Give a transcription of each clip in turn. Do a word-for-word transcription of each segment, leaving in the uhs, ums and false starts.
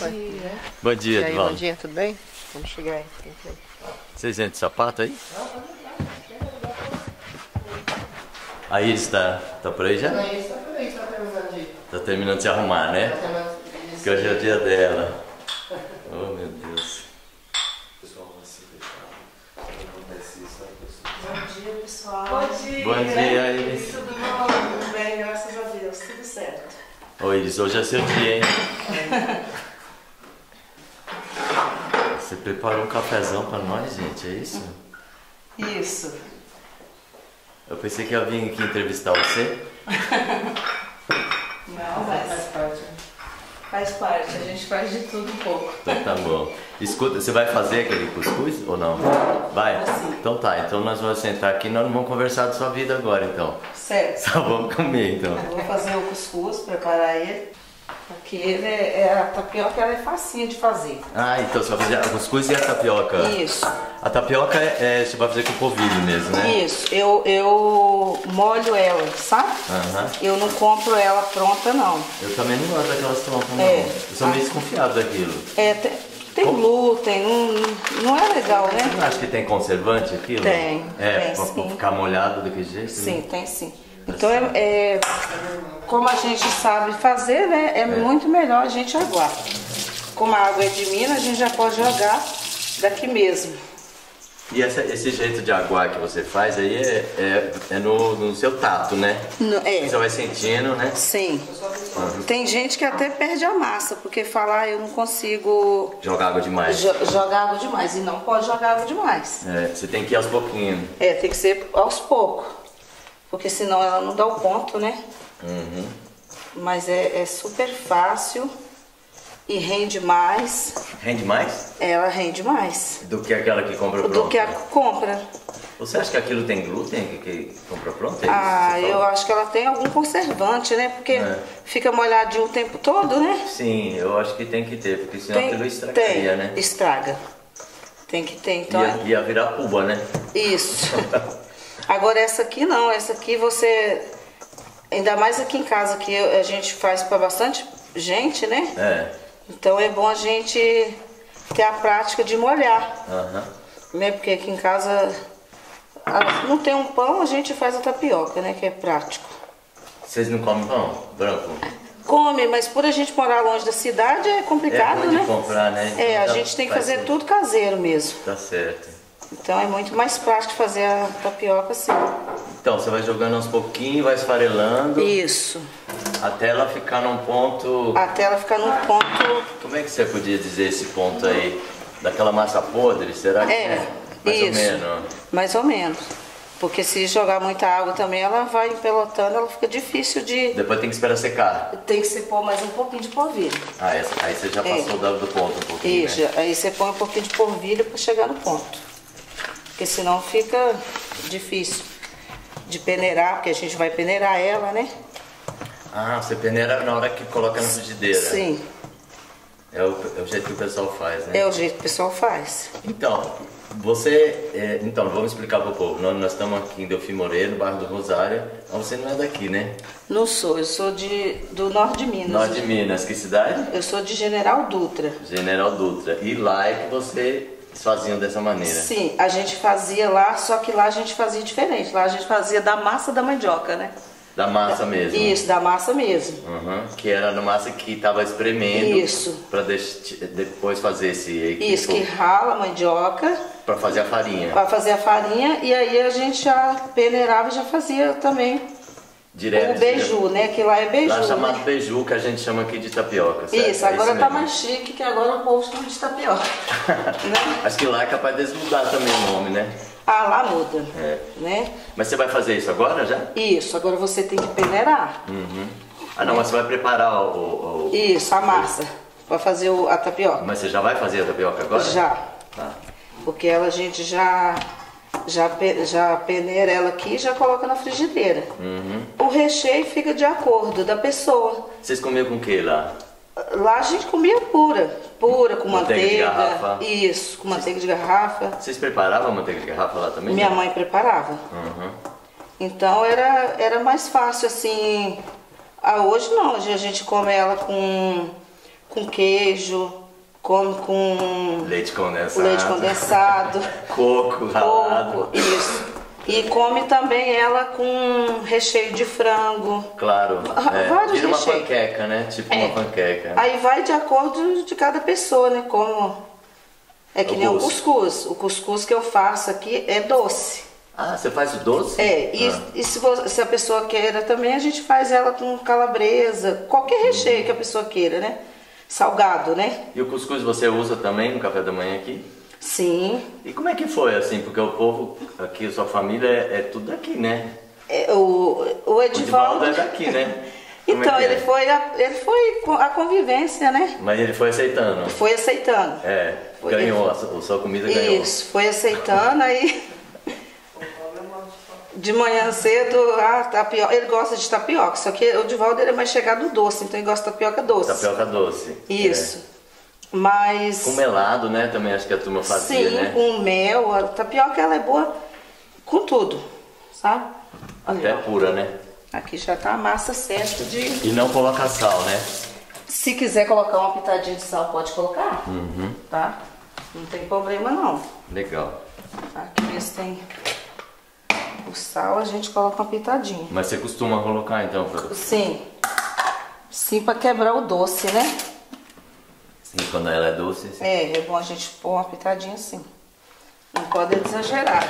Bom dia. Bom dia, e aí, Duvaldo. Bom dia, tudo bem? Vamos chegar aí. Vocês entram de sapato aí? A Isis tá, tá por aí já? A Isis tá por aí, tá terminando de... Tá terminando de se arrumar, né? Tá terminando de... Porque hoje é o dia dela. Oh, meu Deus. Pessoal, vai se deixar. Acontece isso aí, pessoal. Bom dia, pessoal. Bom dia. Bom dia, Isis. Tudo bom? Tudo bem, graças a Deus. Tudo certo. Oi, Isis, hoje é seu dia, hein? Você preparou um cafezão pra nós, gente, é isso? Isso. Eu pensei que eu vim aqui entrevistar você. Não, mas faz parte. Faz parte, a gente faz de tudo um pouco. Então tá bom. Escuta, você vai fazer aquele cuscuz ou não? Vai? Sim. Então tá, então nós vamos sentar aqui e nós não vamos conversar da sua vida agora, então. Certo. Só vamos comer, então. Eu vou fazer o cuscuz, preparar ele. Porque ele é, é, a tapioca ela é facinha de fazer. Ah, então você vai fazer o cuscuz e a tapioca. Isso. A tapioca é, é, você vai fazer com polvilho mesmo, né? Isso. Eu, eu molho ela, sabe? Uh-huh. Eu não compro ela pronta, não. Eu também não gosto daquelas prontas, não. É. Eu sou meio ah. desconfiado daquilo. É, tem, tem glúten, não, não é legal, né? Você não acha que tem conservante aquilo? Tem. É, pra ficar molhado daquele jeito? Sim, né? Tem sim. Então, é, é, como a gente sabe fazer, né, é, é muito melhor a gente aguar. Como a água é de mina, a gente já pode jogar daqui mesmo. E essa, esse jeito de aguar que você faz aí é, é, é no, no seu tato, né? No, é. Você vai sentindo, né? Sim. Uhum. Tem gente que até perde a massa, porque fala, ah, eu não consigo... Jogar água demais. Jo jogar água demais, e não pode jogar água demais. É, você tem que ir aos pouquinhos. É, tem que ser aos poucos. Porque senão ela não dá o ponto, né? Uhum. Mas é, é super fácil e rende mais. Rende mais? Ela rende mais. Do que aquela que compra pronta? Do que a que compra. Você acha que aquilo tem glúten que, que compra pronta? É ah, eu acho que ela tem algum conservante, né? Porque é. fica molhadinho o tempo todo, né? Sim, eu acho que tem que ter, porque senão tem, aquilo estragaria, tem, né? estraga. Tem que ter, então... Ia, ia virar puba, né? Isso. Agora essa aqui não, essa aqui você, ainda mais aqui em casa que a gente faz para bastante gente, né? É. Então é bom a gente ter a prática de molhar, uhum. né? Porque aqui em casa não tem um pão, a gente faz a tapioca, né? Que é prático. Vocês não comem pão branco? Come, mas por a gente morar longe da cidade é complicado, é né? comprar, né? É, a gente tem que fazer tudo caseiro mesmo. Tá certo. Então é muito mais prático fazer a tapioca assim. Então você vai jogando aos pouquinhos, vai esfarelando. Isso. Até ela ficar num ponto... Até ela ficar num ponto... Como é que você podia dizer esse ponto aí? Daquela massa podre, será que é? É, mais isso. ou menos. Mais ou menos. Porque se jogar muita água também, ela vai empelotando, ela fica difícil de... Depois tem que esperar secar. Tem que se pôr mais um pouquinho de polvilho. Ah, essa, aí você já passou é. do ponto um pouquinho, isso, né? Aí você põe um pouquinho de polvilho para chegar no ponto. Porque senão fica difícil de peneirar, porque a gente vai peneirar ela, né? Ah, você peneira na hora que coloca na frigideira. Sim. É o, é o jeito que o pessoal faz, né? É o jeito que o pessoal faz. Então, você... É, então, vamos explicar para o povo. Nós, nós estamos aqui em Delfim Moreira, no bairro do Rosário. Mas você não é daqui, né? Não sou. Eu sou de, do norte de Minas. Norte de Minas. Que cidade? Eu sou de General Dutra. General Dutra. E lá é que você... faziam dessa maneira? Sim, a gente fazia lá, só que lá a gente fazia diferente. Lá a gente fazia da massa da mandioca, né? Da massa da, mesmo? Isso, da massa mesmo. Uhum, que era na massa que estava espremendo. Isso. Para depois fazer esse... Aqui, isso, pô, que rala a mandioca. Para fazer a farinha. Para fazer a farinha e aí a gente já peneirava e já fazia também. Direto. O beiju, direto. né? Que lá é beiju. Lá chamado né? beiju, que a gente chama aqui de tapioca. Certo? Isso, agora é isso tá mesmo. mais chique, que agora o povo chama de tapioca. né? Acho que lá é capaz de mudar também o nome, né? Ah, lá muda. É. Né? Mas você vai fazer isso agora já? Isso, agora você tem que peneirar. Uhum. Ah, não, é. mas você vai preparar o. o, o... Isso, a massa. Vai fazer o, a tapioca. Mas você já vai fazer a tapioca agora? Já. Ah. Porque ela a gente já. Já, já peneira ela aqui e já coloca na frigideira. Uhum. O recheio fica de acordo da pessoa. Vocês comiam com o que lá? Lá a gente comia pura. Pura, com manteiga. manteiga de garrafa. Isso, com manteiga de garrafa. Vocês preparavam a manteiga de garrafa lá também? Minha né? mãe preparava. Uhum. Então era, era mais fácil assim. Ah, hoje não, hoje a gente come ela com... com queijo, come com leite condensado, leite condensado coco, coco, isso. E come também ela com recheio de frango. Claro, é. Vários Vira recheios. uma panqueca, né? Tipo é. uma panqueca. Né? Aí vai de acordo de cada pessoa, né? Como é que o nem o cuscuz. O cuscuz que eu faço aqui é doce. Ah, você faz o doce? É, e, ah. e se, você, se a pessoa queira também, a gente faz ela com calabresa, qualquer recheio uhum. que a pessoa queira, né? Salgado, né? E o cuscuz você usa também no café da manhã aqui? Sim. E como é que foi assim? Porque o povo aqui, sua família é, é tudo daqui, né? É, o, o, Edivaldo... o Edivaldo é daqui, né? Então, é ele, é? Foi a, ele foi a convivência, né? Mas ele foi aceitando? Foi aceitando. É, foi ganhou, ele... a sua comida ganhou. Isso, foi aceitando, aí... De manhã cedo, ah, tapioca. Ele gosta de tapioca, só que o Duvaldo ele é mais chegado doce, então ele gosta de tapioca doce. Tapioca doce. Isso. É. Mas. Com melado, né? Também acho que a turma fazia, Sim, né? Sim, com mel. A tapioca ela é boa com tudo, sabe? Olha, Até ó, pura, né? Aqui já tá a massa certa de. E não coloca sal, né? Se quiser colocar uma pitadinha de sal, pode colocar. Uhum. Tá? Não tem problema, não. Legal. Aqui eles têm. O sal a gente coloca uma pitadinha. Mas você costuma colocar então? Pra... Sim. Sim, para quebrar o doce, né? Sim, quando ela é doce. Sim. É, é bom a gente pôr uma pitadinha assim. Não pode exagerar.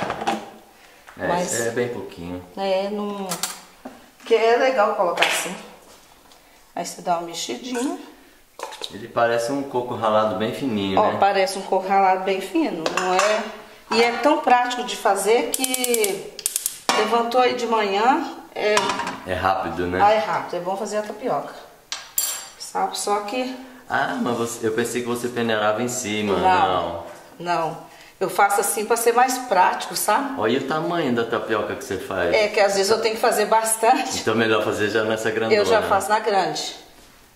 É, mas é bem pouquinho. É, não... Porque é legal colocar assim. Aí você dá uma mexidinha. Ele parece um coco ralado bem fininho, Ó, né? Parece um coco ralado bem fino, não é? E é tão prático de fazer que... Levantou aí de manhã, é... é rápido, né? Ah, é rápido, é bom fazer a tapioca. Sabe, só que... Ah, mas você... eu pensei que você peneirava em cima, não. Não, não. Eu faço assim pra ser mais prático, sabe? Olha o tamanho da tapioca que você faz. É, que às vezes eu tenho que fazer bastante. Então é melhor fazer já nessa grandona. Eu já faço na grande.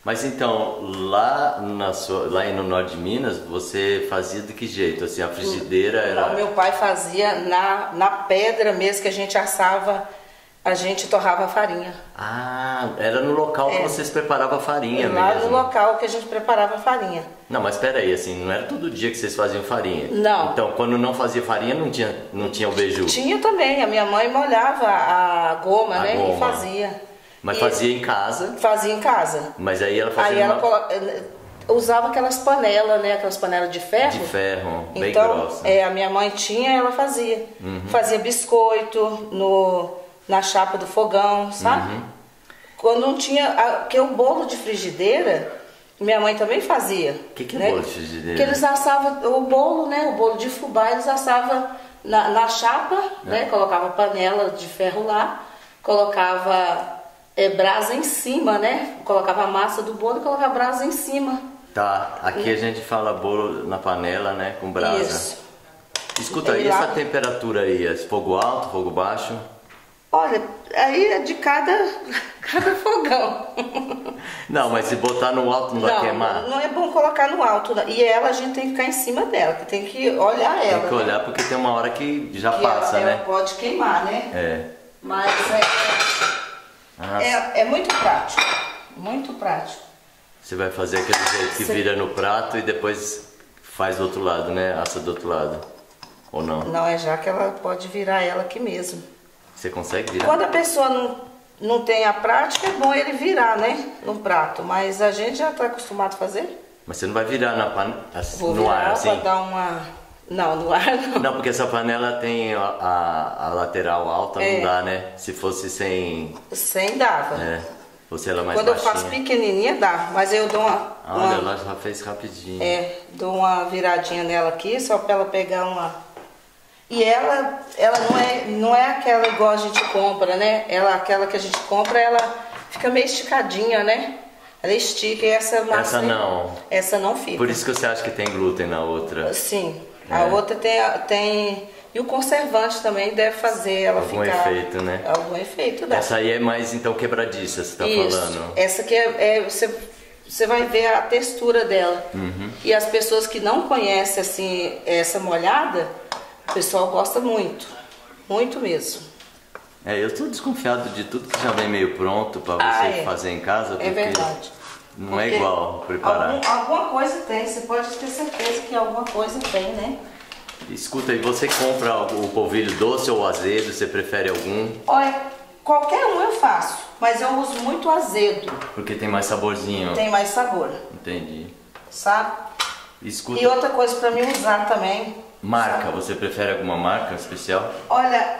Mas então, lá, na sua, lá no norte de Minas, você fazia de que jeito? Assim, a frigideira era... Não, meu pai fazia na, na pedra mesmo que a gente assava, a gente torrava a farinha. Ah, era no local é. que vocês preparavam a farinha lá mesmo? Lá no local que a gente preparava a farinha. Não, mas peraí, assim, não era todo dia que vocês faziam farinha? Não. Então, quando não fazia farinha, não tinha, não tinha o beiju? Tinha também, a minha mãe molhava a goma, a né, goma. e fazia. Mas e fazia em casa? Fazia em casa. Mas aí ela fazia... Aí ela uma... usava aquelas panelas, né? Aquelas panelas de ferro. De ferro, bem então, grossa. Então, é, a minha mãe tinha, ela fazia. Uhum. Fazia biscoito no, na chapa do fogão, sabe? Uhum. Quando não tinha... Porque o bolo de frigideira, minha mãe também fazia. O que, que é né? bolo de frigideira? Porque eles assavam o bolo, né? O bolo de fubá, eles assavam na, na chapa, é. né? Colocava panela de ferro lá, colocava... É, brasa em cima, né? Colocava a massa do bolo e colocava a brasa em cima. Tá, aqui e... a gente fala bolo na panela, né? Com brasa. Isso. Escuta, aí e essa lá... temperatura aí? É fogo alto, fogo baixo? Olha, aí é de cada, cada fogão. Não, mas se botar no alto não, não vai queimar? Não, não é bom colocar no alto. Não. E ela, a gente tem que ficar em cima dela, que tem que olhar ela. Tem que olhar, né? Porque tem uma hora que já que passa, ela, né? Ela pode queimar, né? É. Mas é... É, é muito prático, muito prático. Você vai fazer aquele jeito que Você... vira no prato e depois faz do outro lado, né? Assa do outro lado, ou não? Não, é já que ela pode virar ela aqui mesmo. Você consegue virar? Quando a pessoa não, não tem a prática, é bom ele virar, né? No prato, mas a gente já está acostumado a fazer. Mas você não vai virar na pan... assim, Vou no virar ar assim? Vou dar uma... Não, no ar não. Não, porque essa panela tem a, a, a lateral alta, é. não dá, né? Se fosse sem... Sem dava. É, você era mais Quando baixinha. eu faço pequenininha dá, mas eu dou uma... Olha, uma, ela já fez rapidinho. É, dou uma viradinha nela aqui, só pra ela pegar uma... E ela, ela não, é, não é aquela igual a gente compra, né? Ela, aquela que a gente compra, ela fica meio esticadinha, né? Ela estica e essa massa... Essa não. Essa não fica. Por isso que você acha que tem glúten na outra. Sim. A é. outra tem, tem... E o conservante também deve fazer ela Algum ficar... Algum efeito, né? Algum efeito, dá. Essa aí é mais, então, quebradiça, você tá Isso. falando. Essa aqui é... é você, você vai ver a textura dela. Uhum. E as pessoas que não conhecem, assim, essa molhada, o pessoal gosta muito. Muito mesmo. É, eu tô desconfiado de tudo que já vem meio pronto pra você ah, é. fazer em casa. Porque... É verdade. Não porque é igual preparar. Algum, alguma coisa tem, você pode ter certeza que alguma coisa tem, né? Escuta, e você compra o polvilho doce ou azedo? Você prefere algum? Olha, qualquer um eu faço, mas eu uso muito azedo. Porque tem mais saborzinho. Tem mais sabor. Entendi. Sabe? Escuta. E outra coisa pra mim usar também. Marca, sabe? Você prefere alguma marca especial? Olha,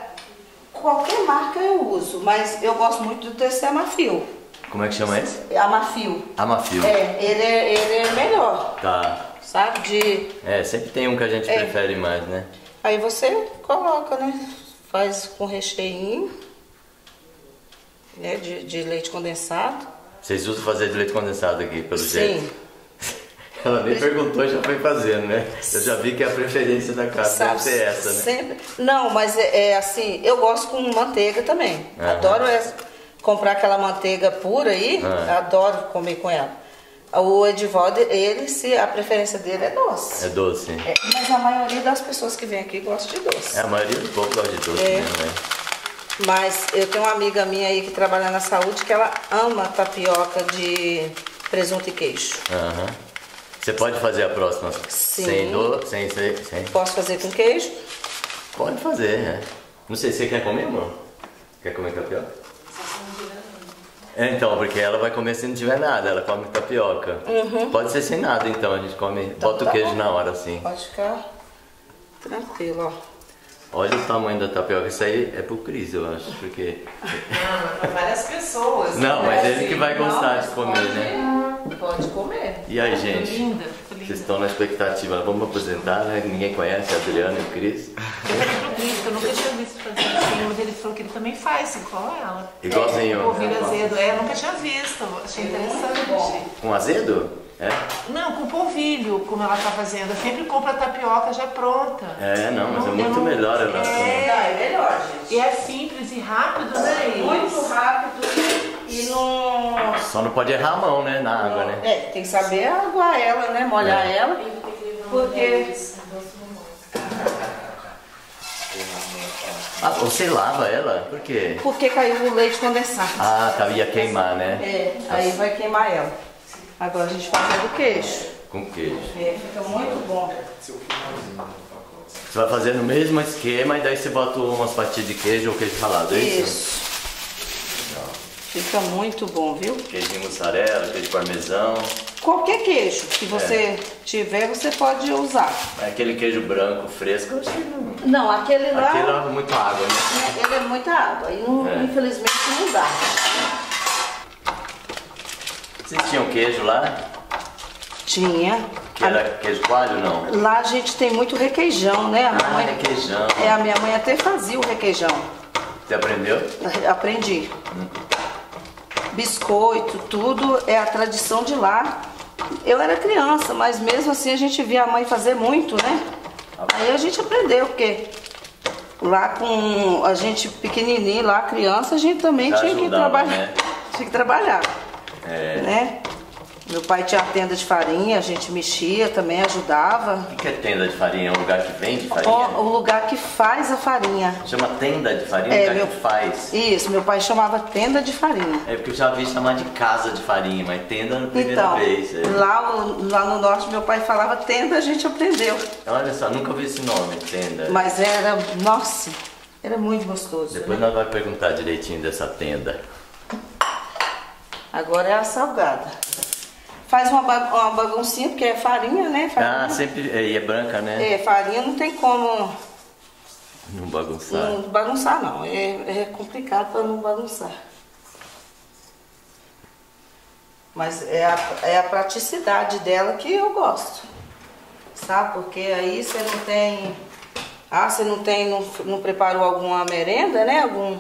qualquer marca eu uso, mas eu gosto muito do Tecema Fio. Como é que chama esse? Amafio. Amafio. É, ele é, ele é melhor. Tá. Sabe? De... É, sempre tem um que a gente é. prefere mais, né? Aí você coloca, né? Faz com recheinho, né? De, de leite condensado. Vocês usam fazer de leite condensado aqui, pelo Sim. jeito? Sim. Ela nem perguntou e já foi fazendo, né? Eu já vi que a preferência da casa sabe, deve ser essa, né? Sempre... Não, mas é, é assim, eu gosto com manteiga também. Aham. Adoro essa. Comprar aquela manteiga pura aí, ah. adoro comer com ela. O Edivaldo, ele, se a preferência dele é doce. É doce. É, mas a maioria das pessoas que vem aqui gosta de doce. É, a maioria do povo gosta de doce é. mesmo, né? Mas eu tenho uma amiga minha aí que trabalha na saúde que ela ama tapioca de presunto e queijo. Aham. Você pode fazer a próxima? Sim. Sem doce, sem, sem, sem... Posso fazer com queijo? Pode fazer, né? Não sei, você quer comer, amor? Quer comer tapioca? Então, porque ela vai comer se não tiver nada, ela come tapioca. Uhum. Pode ser sem nada, então, a gente come, então, bota tá o queijo bom. na hora, assim. Pode ficar tranquilo, ó. Olha o tamanho da tapioca, isso aí é pro Cris, eu acho, porque... Não, pra várias pessoas. Não, né? Mas ele Sim, que vai gostar não, de comer, pode, né? Pode comer. E aí, gente? Linda, linda. Vocês estão na expectativa, vamos apresentar, né? Ninguém conhece a Adriana e o Cris. Eu nunca tinha visto fazer assim, ele falou que ele também faz, igual ela. Igualzinho. Polvilho azedo, é, eu nunca tinha visto, achei interessante. Com azedo? É? Não, com polvilho, como ela tá fazendo. Eu sempre compro a tapioca já pronta. É, não, mas é muito melhor ela assim. É, é melhor, gente. E é simples e rápido, né? Muito rápido. E não... Só não pode errar a mão, né, na água, né? É, tem que saber aguar ela, né, molhar é. ela. Porque... Ah, você lava ela? Por quê? Porque caiu o leite condensado. Ah, tá, ia queimar, né? É, aí vai queimar ela. Agora a gente faz do queijo. Com queijo. É, fica muito bom. Você vai fazer no mesmo esquema e daí você bota umas fatias de queijo ou queijo ralado, é isso? Isso. Fica muito bom, viu? Queijo de mussarela, queijo de parmesão. Qualquer queijo que você é. tiver, você pode usar. Aquele queijo branco, fresco, eu acho que não. Não, aquele lá... Aquele lá é muita água, né? Ele é muita água e não, é. infelizmente não dá. Vocês tinham queijo lá? Tinha. Que era a... queijo coalho, não? Lá a gente tem muito requeijão, né? A ah, mamãe... requeijão. É, a minha mãe até fazia o requeijão. Você aprendeu? Aprendi. Hum. Biscoito, tudo é a tradição de lá. Eu era criança, mas mesmo assim a gente via a mãe fazer muito, né? Aí a gente aprendeu, porque lá com a gente pequenininho, lá criança, a gente também tinha que trabalhar. Né? Tinha que trabalhar, é. né? Meu pai tinha tenda de farinha, a gente mexia também, ajudava. O que é tenda de farinha? É um lugar que vende farinha? O, o lugar que faz a farinha. Chama tenda de farinha? É, o lugar meu, que faz? Isso, meu pai chamava tenda de farinha. É porque eu já vi chamar de casa de farinha, mas tenda na primeira então, vez. É. Lá, lá no norte meu pai falava tenda, a gente aprendeu. Olha só, nunca ouvi esse nome, tenda. Mas era, nossa, era muito gostoso. Depois né? nós vamos perguntar direitinho dessa tenda. Agora é a salgada. Faz uma baguncinha, porque é farinha, né? Farinha. Ah, sempre. É, e é branca, né? É, farinha não tem como. Não bagunçar. Não bagunçar, não. É, é complicado para não bagunçar. Mas é a, é a praticidade dela que eu gosto. Sabe? Porque aí você não tem. Ah, você não tem. Não, não preparou alguma merenda, né? Algum.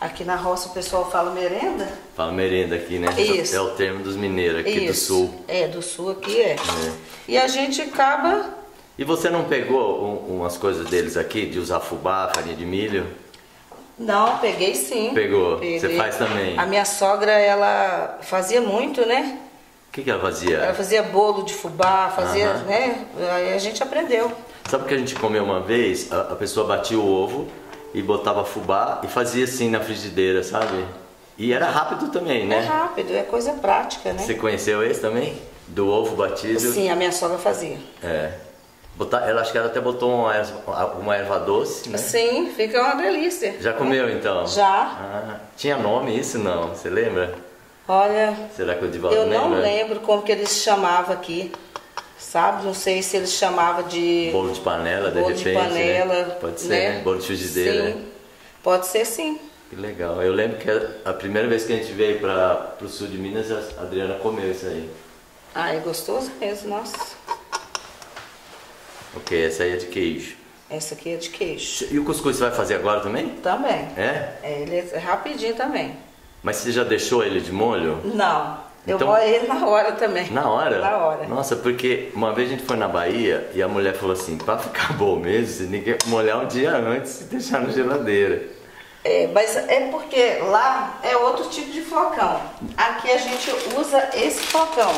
Aqui na roça o pessoal fala merenda. Fala merenda aqui, né? Isso. É o termo dos mineiros aqui Isso. do sul. É, do sul aqui é. é. E a gente acaba... E você não pegou um, umas coisas deles aqui, de usar fubá, farinha de milho? Não, peguei sim. Pegou? Peguei. Você faz também? A minha sogra, ela fazia muito, né? O que, que ela fazia? Ela fazia bolo de fubá, fazia, uh-huh. né? Aí a gente aprendeu. Sabe o que a gente comeu uma vez? A, a pessoa batia o ovo... E botava fubá e fazia assim na frigideira, sabe? E era rápido também, né? É rápido, é coisa prática, né? Você conheceu esse também? Do ovo batido? Sim, a minha sogra fazia. É. Botar, ela, acho que ela até botou uma, uma erva doce, né? Sim, fica uma delícia. Já comeu então? Já. Ah, tinha nome isso não? Você lembra? Olha, será que o Edivaldo eu lembra? Não lembro como que eles chamavam aqui, sabe? Não sei se eles chamavam de... Bolo de panela, de bolo repente, de panela, né? Pode ser, né? Né? Bolo de frigideira. Sim, pode ser sim. Que legal. Eu lembro que a primeira vez que a gente veio para o sul de Minas, a Adriana comeu isso aí. Ah, é gostoso mesmo, nossa. Ok, essa aí é de queijo. Essa aqui é de queijo. E o cuscuz você vai fazer agora também? Também. É? É, ele é rapidinho também. Mas você já deixou ele de molho? Não. Eu então, molho ele na hora também. Na hora? Na hora. Nossa, porque uma vez a gente foi na Bahia e a mulher falou assim, pra ficar bom mesmo, você tem que molhar um dia antes e deixar na geladeira. É, mas é porque lá é outro tipo de flocão. Aqui a gente usa esse flocão.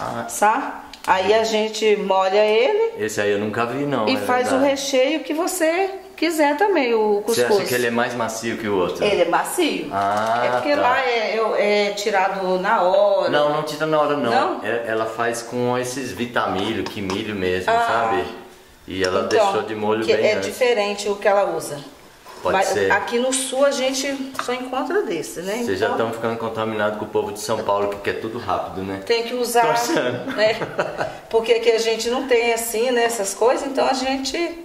Ah. Sabe? Aí a gente molha ele. Esse aí eu nunca vi não. E é faz verdade. O recheio que você quiser também, o cuscuz. Você acha que ele é mais macio que o outro? Ele é macio. Ah, é porque tá. Lá é, é, é tirado na hora. Não, não tira na hora não. Não? É, ela faz com esses vitamilho, quimilho mesmo, ah, sabe? E ela então, deixou de molho que bem é antes. Diferente o que ela usa. Pode Mas ser. Aqui no sul a gente só encontra desse, né? Vocês então, já estão ficando contaminados com o povo de São Paulo, que quer tudo rápido, né? Tem que usar, né? Porque aqui a gente não tem assim, né? Essas coisas, então a gente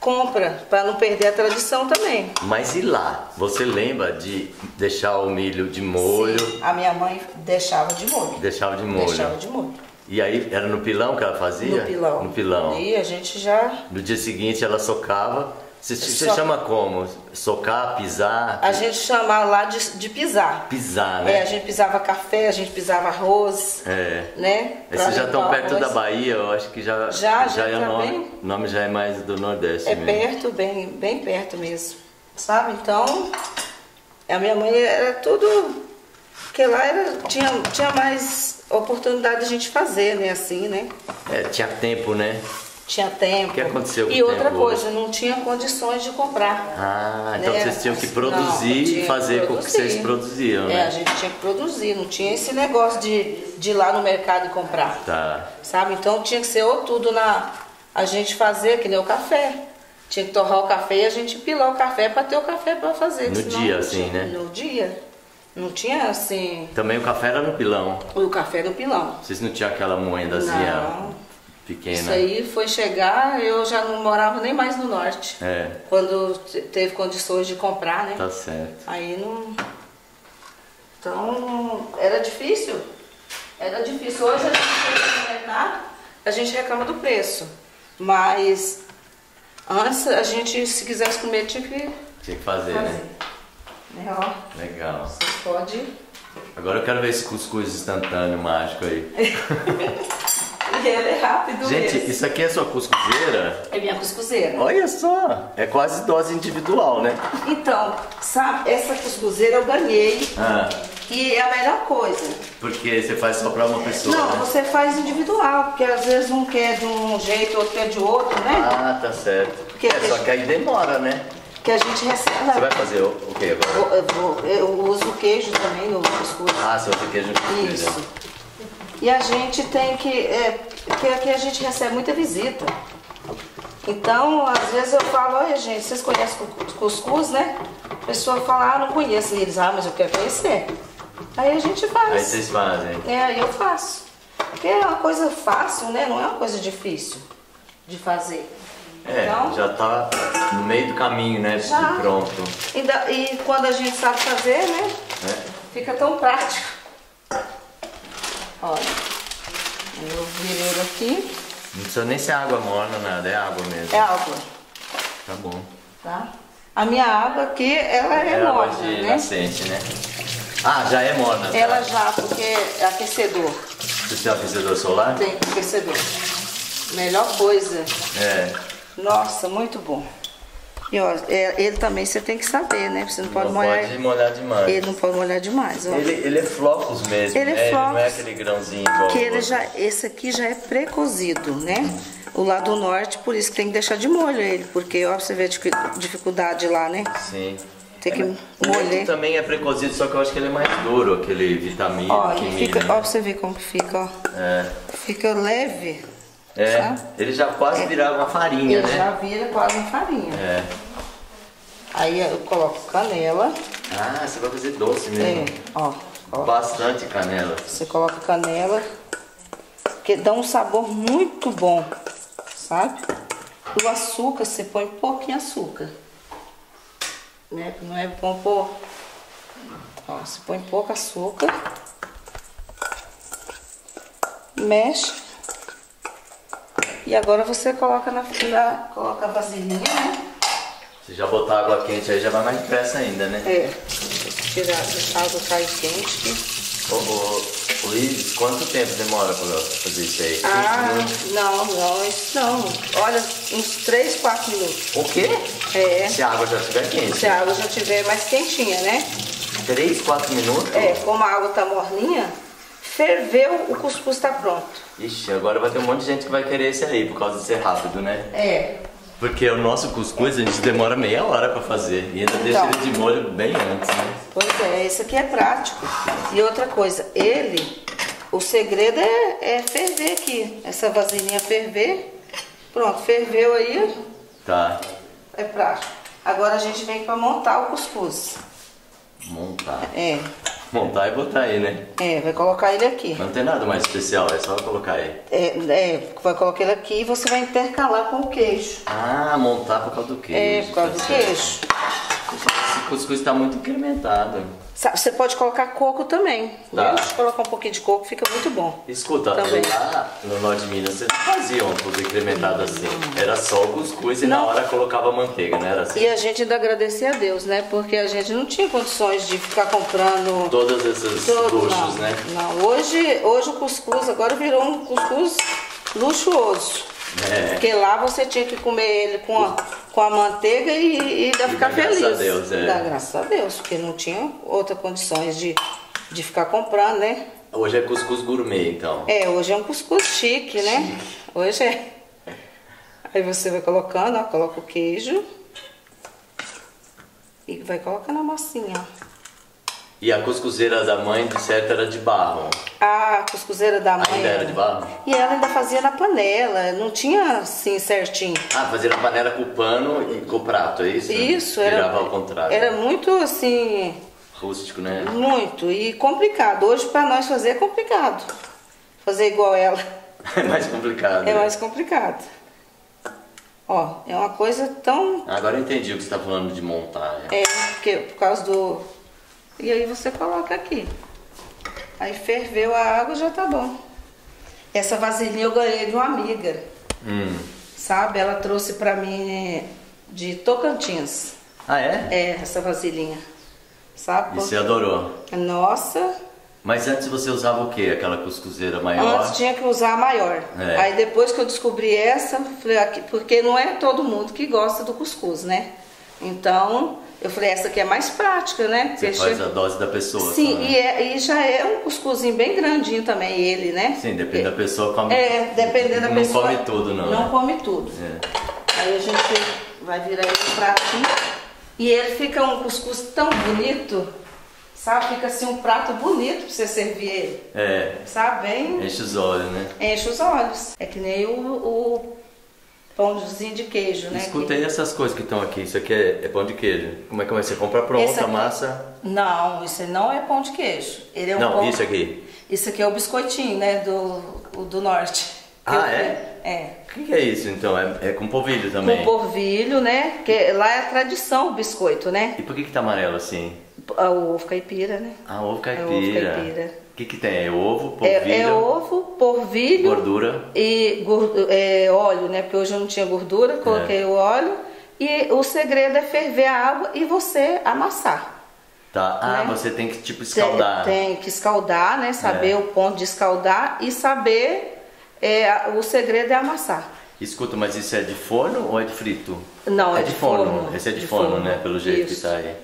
compra, para não perder a tradição também. Mas e lá? Você lembra de deixar o milho de molho? Sim, a minha mãe deixava de molho. Deixava de molho. Deixava de molho. E aí, era no pilão que ela fazia? No pilão. No pilão. E a gente já... No dia seguinte ela socava... Você, você Soca... chama como? Socar, pisar? Pis... A gente chamava lá de, de pisar. Pisar, né? É, a gente pisava café, a gente pisava arroz, é. Né? Vocês já estão perto arroz. Da Bahia, eu acho que já... Já, já, já é tá nome, bem... O nome já é mais do Nordeste é mesmo. É perto, bem, bem perto mesmo, sabe? Então, a minha mãe era tudo... Porque lá era, tinha, tinha mais oportunidade de a gente fazer, né? Assim, né? É, tinha tempo, né? Tinha tempo. O que aconteceu com o tempo? E outra coisa, não tinha condições de comprar. Ah, então né? Vocês tinham que produzir não, e fazer produzir. Com o que vocês produziam, né? É, a gente tinha que produzir, não tinha esse negócio de, de ir lá no mercado e comprar. Tá. Sabe? Então tinha que ser ou tudo na... A gente fazer, que nem o café. Tinha que torrar o café e a gente pilar o café para ter o café para fazer. No senão, dia, assim, né? No dia. Não tinha assim... Também o café era no pilão. O café era no pilão. Vocês não tinham aquela moendazinha... Não. Pequena. Isso aí foi chegar, eu já não morava nem mais no norte. É. Quando teve condições de comprar, né? Tá certo. Aí não... Então, era difícil. Era difícil. Hoje a gente chega no mercado, a gente reclama do preço. Mas antes a gente, se quisesse comer, tinha que... Tinha que fazer, fazer. Né? né? Ó, legal. Você pode... Agora eu quero ver esse cuscuz instantâneo mágico aí. Ele é rápido. Gente, mesmo. Isso aqui é sua cuscuzeira? É minha cuscuzeira. Olha só, é quase dose individual, né? Então, sabe, essa cuscuzeira eu ganhei ah. E é a melhor coisa. Porque você faz só pra uma pessoa, Não, né? Você faz individual, porque às vezes um quer de um jeito, outro quer de outro, né? Ah, tá certo. Porque é, que só gente... que aí demora, né? Que a gente recebe. Você vai fazer o, o que agora? Eu, vou, eu uso o queijo também no cuscuz. Ah, você usa o queijo no cuscuz. Isso. E a gente tem que... É, porque aqui a gente recebe muita visita. Então, às vezes eu falo, olha gente, vocês conhecem cuscuz, né? A pessoa fala, ah, não conheço. E eles, ah, mas eu quero conhecer. Aí a gente faz. Aí vocês fazem. É, aí eu faço. Porque é uma coisa fácil, né? Não é uma coisa difícil de fazer. É, então, já tá no meio do caminho, né? Já. Pronto. E, da, e quando a gente sabe fazer, né? É. Fica tão prático. Olha, eu virei aqui. Não precisa nem ser água morna, nada, é água mesmo. É água. Tá bom. Tá? A minha água aqui, ela é, é morna, água de né? Nascente, né? Ah, já é morna. Ela tá? Já, porque é aquecedor. Você tem aquecedor solar? Tem, aquecedor. Melhor coisa. É. Nossa, muito bom. E ó, ele também você tem que saber, né? Você não pode não molhar. Não pode molhar demais. Ele não pode molhar demais. Ó. Ele, ele é flocos mesmo, ele né? É flocos, ele não é aquele grãozinho. Porque ele já, esse aqui já é pré-cozido, né? O lado norte, por isso que tem que deixar de molho ele, porque ó, você vê a dificuldade lá, né? Sim. Tem que molhar. Esse também é precozido, só que eu acho que ele é mais duro, aquele vitamina. Ó, fica, ó, pra você ver como fica, ó. É. Fica leve. É, sabe? Ele já quase é. virava uma farinha, ele né? Ele já vira quase uma farinha. É. Aí eu coloco canela. Ah, você vai fazer doce mesmo. É, ó. ó. Bastante canela. Você coloca canela, que dá um sabor muito bom, sabe? O açúcar, você põe um pouquinho de açúcar. Né? Não é bom pôr. Ó, você põe pouco açúcar. Mexe. E agora você coloca na, na coloca a vasilhinha, né? Se já botar água quente aí já vai mais depressa ainda, né? É. Tirar a água cai quente. Ô, ô, Luiz, quanto tempo demora pra fazer isso aí? Ah, não, não, isso não. Olha, uns três, quatro minutos. O quê? É. Se a água já estiver quente. Se a água já estiver mais quentinha, né? três, quatro minutos? É, como a água tá morninha, ferveu, o cuscuz tá pronto. Ixi, agora vai ter um monte de gente que vai querer esse aí, por causa de ser rápido, né? É. Porque o nosso cuscuz, a gente demora meia hora pra fazer. E ainda então, deixa ele de molho bem antes, né? Pois é, esse aqui é prático. E outra coisa, ele... O segredo é, é ferver aqui. Essa vasilhinha ferver. Pronto, ferveu aí. Tá. É prático. Agora a gente vem pra montar o cuscuz. Montar. É. Montar e botar aí, né? É, vai colocar ele aqui. Não tem nada mais especial, é só colocar ele. É, é, vai colocar ele aqui e você vai intercalar com o queijo. Ah, montar por causa do queijo. É, por causa tá do certo. queijo. Esse cuscuz tá muito incrementado. Você pode colocar coco também. Tá. Deixa eu colocar um pouquinho de coco, fica muito bom. Escuta, lá no norte de Minas vocês faziam tudo incrementado assim. Era só o cuscuz e não. na hora colocava manteiga, né? Era assim. E a gente ainda agradecia a Deus, né? Porque a gente não tinha condições de ficar comprando... Todas essas todo, luxos, não, né? Não, hoje, hoje o cuscuz agora virou um cuscuz luxuoso. É. Porque lá você tinha que comer ele com a, com a manteiga e, e ainda ficar feliz. Graças a Deus, é. Dá graças a Deus, porque não tinha outras condições de, de ficar comprando, né? Hoje é cuscuz gourmet, então. É, hoje é um cuscuz chique, né? Chique. Hoje é. Aí você vai colocando, ó, coloca o queijo. E vai colocando a massinha, ó. E a cuscuzeira da mãe, de certo, era de barro. Ah, a cuscuzeira da mãe. Ainda era de barro? E ela ainda fazia na panela, não tinha assim certinho. Ah, fazia na panela com o pano e com o prato, é isso? Isso. Virava era, ao contrário. Era muito assim... Rústico, né? Muito, e complicado. Hoje pra nós fazer é complicado. Fazer igual ela. É mais complicado. É né? mais complicado. Ó, é uma coisa tão... Agora eu entendi o que você tá falando de montar. Né? É, porque por causa do... E aí você coloca aqui. Aí ferveu a água, já tá bom. Essa vasilhinha eu ganhei de uma amiga. Hum. Sabe? Ela trouxe pra mim de Tocantins. Ah, é? É, essa vasilhinha. Sabe? E você adorou? Nossa. Mas antes você usava o quê? Aquela cuscuzeira maior? Antes tinha que usar a maior. É. Aí depois que eu descobri essa, porque não é todo mundo que gosta do cuscuz, né? Então... Eu falei, essa aqui é mais prática, né? Você faz a dose da pessoa. Sim, e, é, e já é um cuscuzinho bem grandinho também, ele, né? Sim, depende é, da pessoa. Come, é, dependendo da pessoa. Não come tudo, não. Não né? come tudo. É. Aí a gente vai virar ele pra aqui. E ele fica um cuscuz tão bonito, sabe? Fica assim um prato bonito pra você servir ele. É. Sabe? Bem... Enche os olhos, né? Enche os olhos. É que nem o... o... pãozinho de queijo, né? Escutei que... essas coisas que estão aqui. Isso aqui é, é pão de queijo. Como é que vai ser? Comprar pronta aqui... massa? Não, isso não é pão de queijo. Ele é um não, pão... isso aqui? Isso aqui é o biscoitinho, né? Do, do norte. Ah, eu... é? É. O que, que é isso, então? É, é com polvilho também? Com polvilho, né? Porque lá é a tradição o biscoito, né? E por que que tá amarelo assim? O ovo caipira, né? Ah, ovo caipira. É o ovo caipira. O que que tem? É ovo, polvilho? É, é ovo, polvilho... Gordura? E gordo, é, óleo, né? Porque hoje eu não tinha gordura, coloquei é. o óleo. E o segredo é ferver a água e você amassar. Tá. Ah, né? Você tem que, tipo, escaldar. Tem, tem que escaldar, né? Saber é. o ponto de escaldar e saber... É, o segredo é amassar. Escuta, mas isso é de forno ou é de frito? Não, é, é de, de forno. forno. Esse é de, de forno, forno, né? Pelo jeito isso. que tá aí.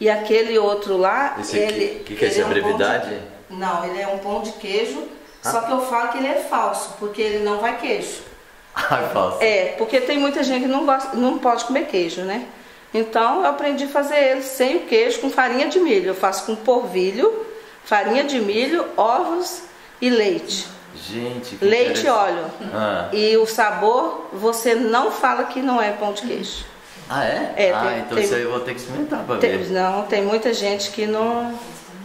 E aquele outro lá, esse ele... O que que é essa é um brevidade? Não, ele é um pão de queijo, ah. só que eu falo que ele é falso, porque ele não vai queijo. Ah, é falso. É, porque tem muita gente que não gosta, não pode comer queijo, né? Então eu aprendi a fazer ele sem o queijo, com farinha de milho. Eu faço com polvilho, farinha de milho, ovos e leite. Gente, que leite e óleo. Ah. E o sabor, você não fala que não é pão de queijo. Ah, é? É, ah, tem, então tem, isso aí eu vou ter que experimentar pra tem, ver. Não, tem muita gente que não...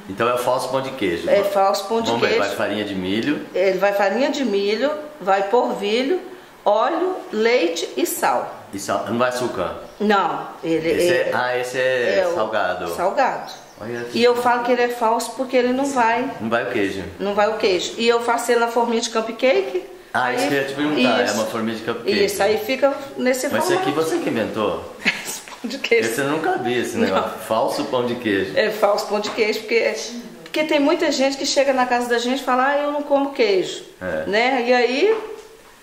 Então é falso pão de queijo. É falso pão de Bom, queijo. Vai farinha de milho. Ele vai farinha de milho, vai polvilho, óleo, leite e sal. E sal? Não vai açúcar? Não. Ele, esse ele, é, ah, esse é, é salgado. Salgado. Olha, e eu falo que ele é falso porque ele não vai... Não vai o queijo. Não vai o queijo. E eu faço ele na forminha de cupcake. Ah, aí, isso que eu ia te perguntar. Isso, é uma forminha de cupcake. Isso, aí fica nesse Mas formato. Mas isso aqui você que inventou? Esse pão de queijo. Esse eu nunca vi, esse negócio. Não. Falso pão de queijo. É falso pão de queijo porque... Porque tem muita gente que chega na casa da gente e fala, ah, eu não como queijo. É. Né? E aí...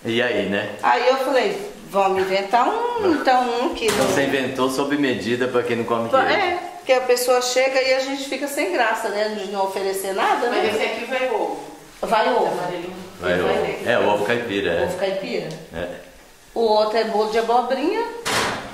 E aí, né? Aí eu falei... Vamos inventar um, então um que... Então você inventou sob medida para quem não come queijo. É, porque a pessoa chega e a gente fica sem graça, né? A gente não oferecer nada, né? Mas esse aqui vai ovo. Vai ovo. Vai ovo. É, ovo caipira, é. Ovo caipira. É. O outro é bolo de abobrinha.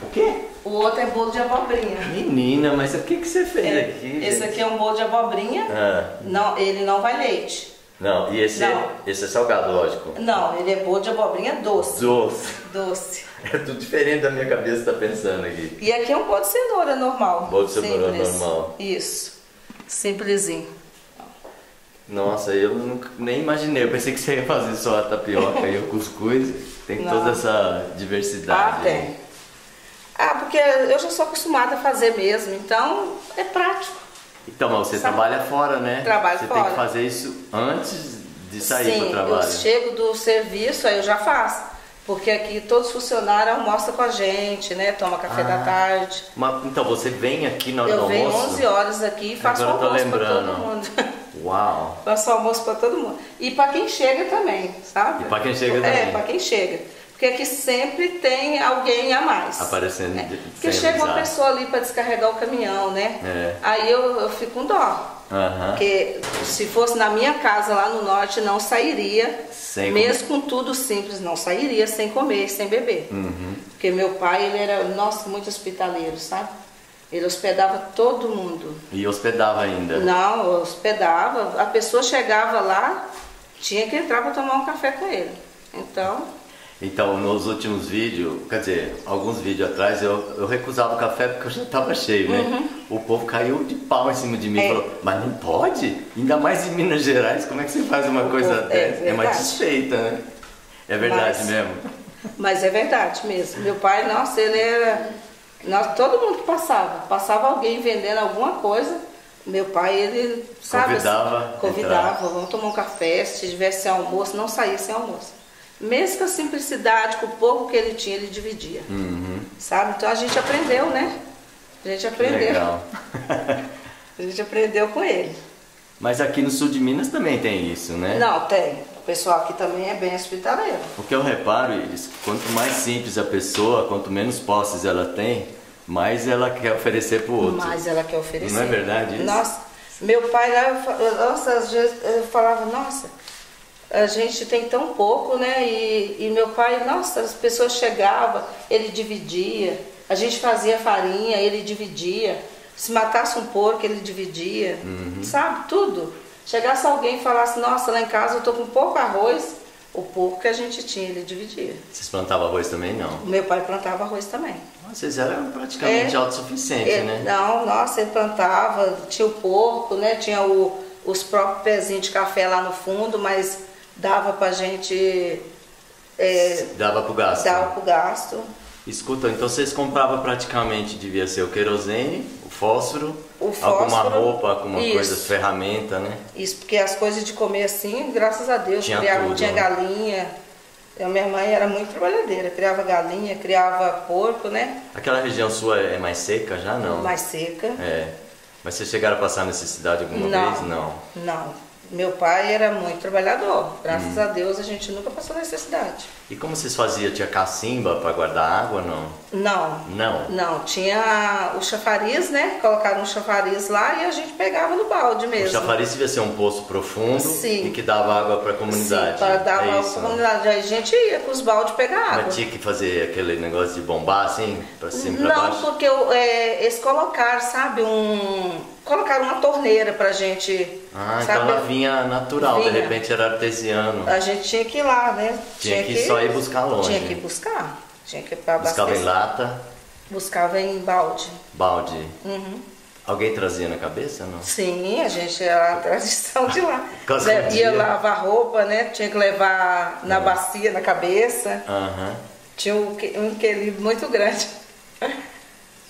O quê? O outro é bolo de abobrinha. Menina, mas o que, que você fez é, aqui? Esse gente? Aqui é um bolo de abobrinha. Ah. Não, ele não vai leite. Não, e esse, não. É, esse é salgado, lógico. Não, ele é bolo de abobrinha doce. Doce. Doce. É tudo diferente da minha cabeça, tá pensando aqui. E aqui é um bolo de cenoura normal. Bolo de cenoura normal. Isso. Simplesinho. Nossa, eu nunca, nem imaginei. Eu pensei que você ia fazer só a tapioca e o cuscuz. Tem não. toda essa diversidade. Ah, tem. Aí. Ah, porque eu já sou acostumada a fazer mesmo, então é prático. Então, mas você Sabe? trabalha fora, né? Trabalho você fora. Você tem que fazer isso antes de sair para o trabalho. Sim, eu chego do serviço, aí eu já faço. Porque aqui todos os funcionários almoçam com a gente, né? Toma café ah, da tarde. Mas, então, você vem aqui na hora do almoço? Eu venho onze horas aqui e faço Agora almoço para todo mundo. Uau! Faço almoço para todo mundo. E para quem chega também, sabe? E para quem chega é, também. É, para quem chega. Porque aqui sempre tem alguém a mais. Aparecendo. Né? Porque chega uma pessoa ali para descarregar o caminhão, né? É. Aí eu, eu fico com dó. Uhum. Porque se fosse na minha casa lá no norte, não sairia, sem mesmo comer. Com tudo simples, não sairia sem comer, sem beber. Uhum. Porque meu pai, ele era, nossa, muito hospitaleiro, sabe? Ele hospedava todo mundo. E hospedava ainda? Não, hospedava. A pessoa chegava lá, tinha que entrar para tomar um café com ele. Então... Então, nos últimos vídeos, quer dizer, alguns vídeos atrás, eu, eu recusava o café porque eu já estava cheio, né? Uhum. O povo caiu de pau em cima de mim e é. falou, mas não pode? Ainda mais em Minas Gerais, como é que você faz uma coisa dessa? É, é mais desfeita, né? É verdade mas, mesmo. Mas é verdade mesmo. Meu pai, nossa, ele era... Nossa, todo mundo que passava, passava alguém vendendo alguma coisa, meu pai, ele, sabe, convidava, assim, convidava vamos tomar um café, se tivesse almoço, não saía sem almoço. Mesmo com a simplicidade, com o pouco que ele tinha, ele dividia. Uhum. Sabe? Então a gente aprendeu, né? A gente aprendeu. Legal. A gente aprendeu com ele. Mas aqui no sul de Minas também tem isso, né? Não, tem. O pessoal aqui também é bem hospitaleiro. O que eu reparo, Iris, quanto mais simples a pessoa, quanto menos posses ela tem, mais ela quer oferecer pro outro. Mais ela quer oferecer. Não é verdade isso? Nossa, meu pai lá, eu, nossa, às vezes eu falava, nossa... A gente tem tão pouco, né? E, e meu pai, nossa, as pessoas chegavam, ele dividia. A gente fazia farinha, ele dividia. Se matasse um porco, ele dividia. Uhum. Sabe? Tudo. Chegasse alguém e falasse, nossa, lá em casa eu tô com pouco arroz. O pouco que a gente tinha, ele dividia. Vocês plantavam arroz também, não? Meu pai plantava arroz também. Vocês eram praticamente é, autossuficientes, ele, né? Não, nossa, ele plantava, tinha o porco, né? Tinha o, os próprios pezinhos de café lá no fundo, mas... Dava pra gente... É, dava pro gasto. Dava pro gasto. Escuta, então vocês compravam praticamente, devia ser o querosene, o fósforo, o fósforo alguma roupa, alguma isso. coisa, ferramenta, né? Isso, porque as coisas de comer assim, graças a Deus, tinha criava tudo, tinha né? galinha. Eu, minha mãe era muito trabalhadeira, criava galinha, criava porco, né? Aquela região sua é mais seca já, não? Mais seca. É. Mas vocês chegaram a passar necessidade alguma não, vez? Não, não. Meu pai era muito trabalhador, graças hum. a Deus a gente nunca passou necessidade. E como vocês faziam? Tinha cacimba para guardar água, não? Não. Não? Não, tinha o chafariz, né? Colocaram um chafariz lá e a gente pegava no balde mesmo. O chafariz devia ser um poço profundo Sim. e que dava água para a comunidade. Sim, para dar água para a comunidade. Aí a gente ia para os baldes pegar água. Mas tinha que fazer aquele negócio de bombar assim, para cima e para baixo? Não, porque é, eles colocaram, sabe, um... Colocaram uma torneira pra gente. Ah, sabe? Então ela vinha natural, vinha. De repente era artesiano. A gente tinha que ir lá, né? Tinha, tinha que, que só ir buscar longe. Tinha que buscar. Tinha que ir pra buscava abastecer. Buscava em lata? Buscava em balde. Balde? Uhum. Alguém trazia na cabeça, não? Sim, a gente era a tradição de lá. Ia lavar roupa, né? Tinha que levar na é. bacia, na cabeça. Uhum. Tinha um, um querido muito grande.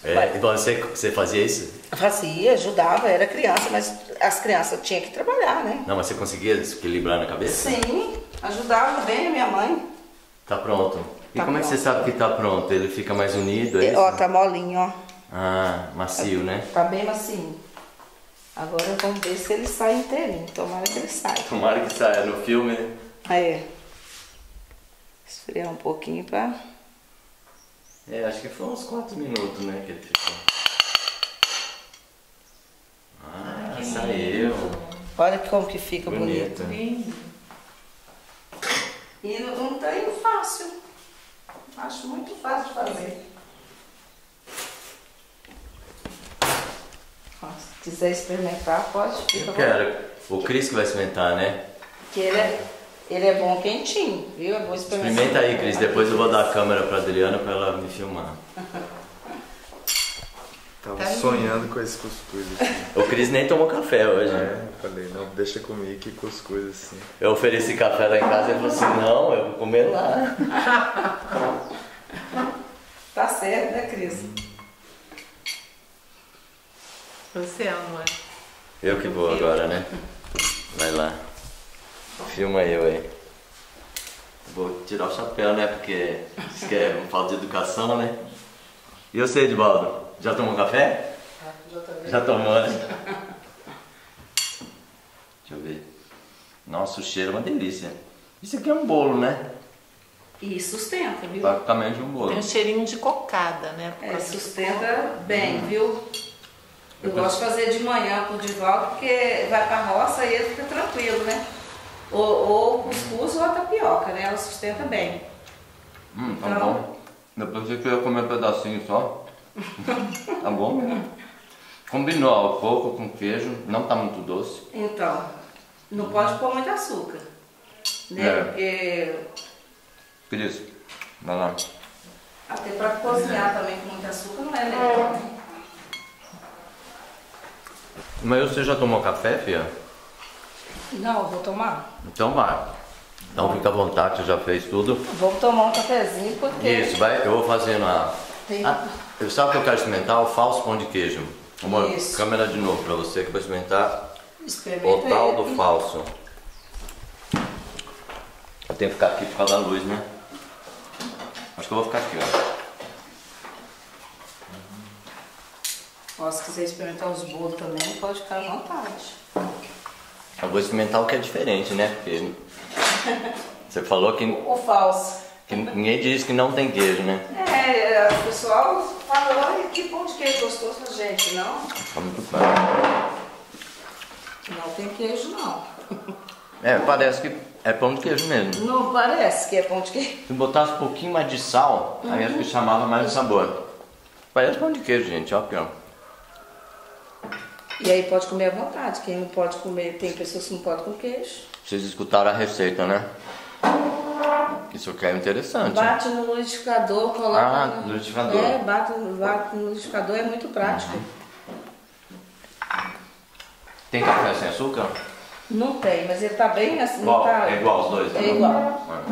É, então você, você fazia isso? Fazia, ajudava, era criança, mas as crianças tinham que trabalhar, né? Não, mas você conseguia desequilibrar na cabeça? Sim, ajudava bem a minha mãe. Tá pronto. E tá como pronto. é que você sabe que tá pronto? Ele fica mais unido? É, ó, tá molinho, ó. Ah, macio, tá, né? Tá bem macio. Agora vamos ver se ele sai inteirinho, tomara que ele saia. Tomara que saia, no filme, né? Aí, esfriar um pouquinho pra... É, acho que foi uns quatro minutos, né, que ele ficou. Ah, que saiu. Lindo. Olha como que fica bonito. bonito. E não tá indo fácil. Acho muito fácil de fazer. Se quiser experimentar, pode. Fica Eu quero. O Cris que vai experimentar, né? Que ele é... Ele é bom quentinho, viu? É bom experimentar. Experimenta aí, Cris. Depois eu vou dar a câmera pra Adriana pra ela me filmar. Tava tá sonhando lindo. com esse cuscuz assim. O Cris nem tomou café hoje. É, falei, não, deixa comigo que cuscuz assim. Eu ofereci café lá em casa e ele falou assim, não, eu vou comer lá. Tá certo, né, Cris? Hum. Você ama. Eu que vou agora, né? Vai lá. Filma eu aí. Vou tirar o chapéu, né? Porque isso que é falta de educação, né? E eu sei, Edivaldo, já tomou café? Ah, já tomei. Já tomou, né? Deixa eu ver. Nossa, o cheiro é uma delícia. Isso aqui é um bolo, né? E sustenta, viu? Praticamente um bolo. Tem um cheirinho de cocada, né? É, sustenta bem, hum. viu? Eu, eu gosto de fazer de manhã com o Edivaldo, porque vai pra roça e ele fica tranquilo, né? Ou, ou cuscuz ou a tapioca, né? Ela sustenta bem. Hum, tá então... bom. Eu pensei que eu ia comer um pedacinho só. Tá bom mesmo. Combinou ao pouco com queijo, não tá muito doce. Então, não pode pôr muito açúcar, né? É. Porque... Cris, vai lá. Até pra cozinhar é. também com muito açúcar não é legal. Mas você já tomou café, filha? Não, vou tomar. Então vai. Então fica à vontade, você já fez tudo. Vamos tomar um cafezinho porque... Isso, vai, eu vou fazendo a... Tem... Ah, sabe o que eu quero experimentar? O falso pão de queijo. Amor, Isso. câmera de novo pra você que vai experimentar. Experimenta o tal do falso. Eu tenho que ficar aqui por causa da luz, né? Acho que eu vou ficar aqui, ó. Ó, se quiser experimentar os bolos também, pode ficar à vontade. Eu vou experimentar o que é diferente, né? Porque você falou que... O falso. Que ninguém diz que não tem queijo, né? É, o pessoal fala, olha que pão de queijo gostoso pra gente, não? Tá muito bom. Não tem queijo, não. É, parece que é pão de queijo mesmo. Não parece que é pão de queijo. Se botasse um pouquinho mais de sal, uhum. aí acho que chamava mais o sabor. Parece pão de queijo, gente, ó, aqui, ó. E aí pode comer à vontade, quem não pode comer, tem pessoas que não podem com queijo. Vocês escutaram a receita, né? Isso aqui é interessante. Bate no liquidificador, coloca ah, no... liquidificador. É, bate, bate no liquidificador, é muito prático. Uhum. Tem café sem açúcar? Não tem, mas ele tá bem assim, igual, tá... É igual os dois, né? É igual.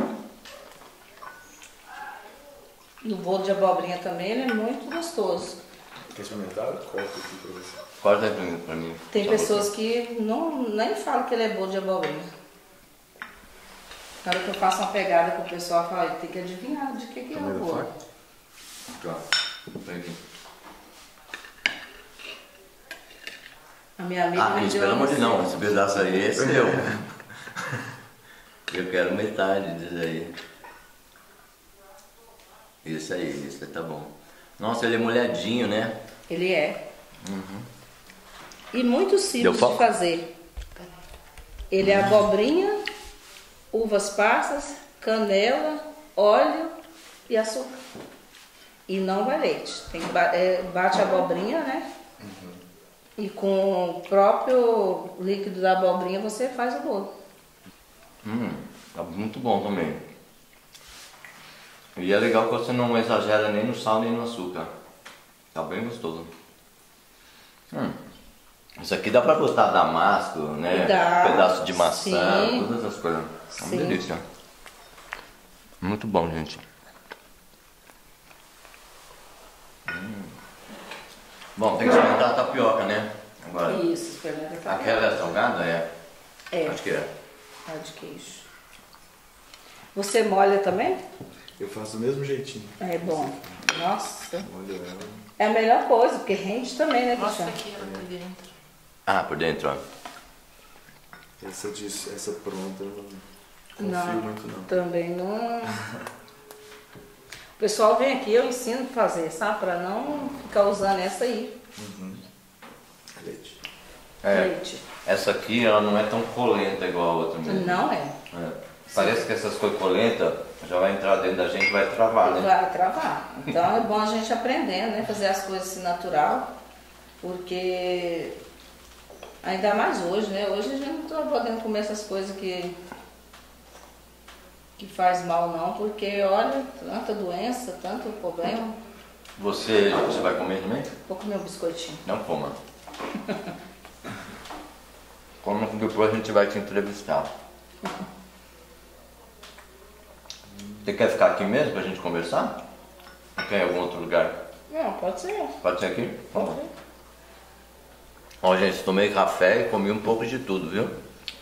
No bolo de abobrinha também, ele é muito gostoso. Quer experimentar? Corta aqui pra você. Corta aí pra mim. Tem pessoas que não, nem falam que ele é bolo de abobrinha. Na hora que eu faço uma pegada com o pessoal, eu falo, tem que adivinhar de que, que é o bolo. Tá, peguei. A minha amiga ah, me Cris, deu pelo amor de não, esse pedaço aí é seu. Eu quero metade disso aí. Isso aí, isso aí tá bom. Nossa, ele é molhadinho, né? Ele é. Uhum. E muito simples de fazer. Ele é uhum. abobrinha, uvas passas, canela, óleo e açúcar. E não vai leite. Tem que bate a abobrinha, né? Uhum. E com o próprio líquido da abobrinha você faz o bolo. Hum, tá muito bom também. E é legal que você não exagera nem no sal nem no açúcar. Tá bem gostoso. Hum. Isso aqui dá pra botar damasco, né? Dá. Pedaço de maçã, sim, todas essas coisas. É uma delícia. Muito bom, gente. Hum. Bom, tem que experimentar a tapioca, né? Agora. Isso, experimentar a tapioca. Aquela é salgada? É? É. Acho que é. Ah, de queijo. Você molha também? Eu faço do mesmo jeitinho. É bom. Nossa. É a melhor coisa, porque rende também, né, Cristiano? Nossa, aqui ela por dentro. Ah, por dentro, ó. Essa, de, essa pronta eu não confio não, muito não. Também não. O pessoal vem aqui, eu ensino a fazer, sabe? Pra não ficar usando essa aí. Uhum. Leite. É. Leite. Essa aqui ela não é tão colenta igual a outra mesmo. Não é. é. Parece que essas coisas colentas já vai entrar dentro da gente e vai travar, né? Vai travar. Então é bom a gente aprendendo, né? Fazer as coisas assim natural. Porque ainda mais hoje, né? Hoje a gente não está podendo comer essas coisas que, que faz mal não, porque olha, tanta doença, tanto problema. Você, você vai comer também? Vou comer um biscoitinho. Não coma. Como depois a gente vai te entrevistar. Você quer ficar aqui mesmo pra gente conversar? Ou quer ir em algum outro lugar? Não, pode ser. Pode ser aqui? Pode ser. Ó, gente, tomei café e comi um pouco de tudo, viu?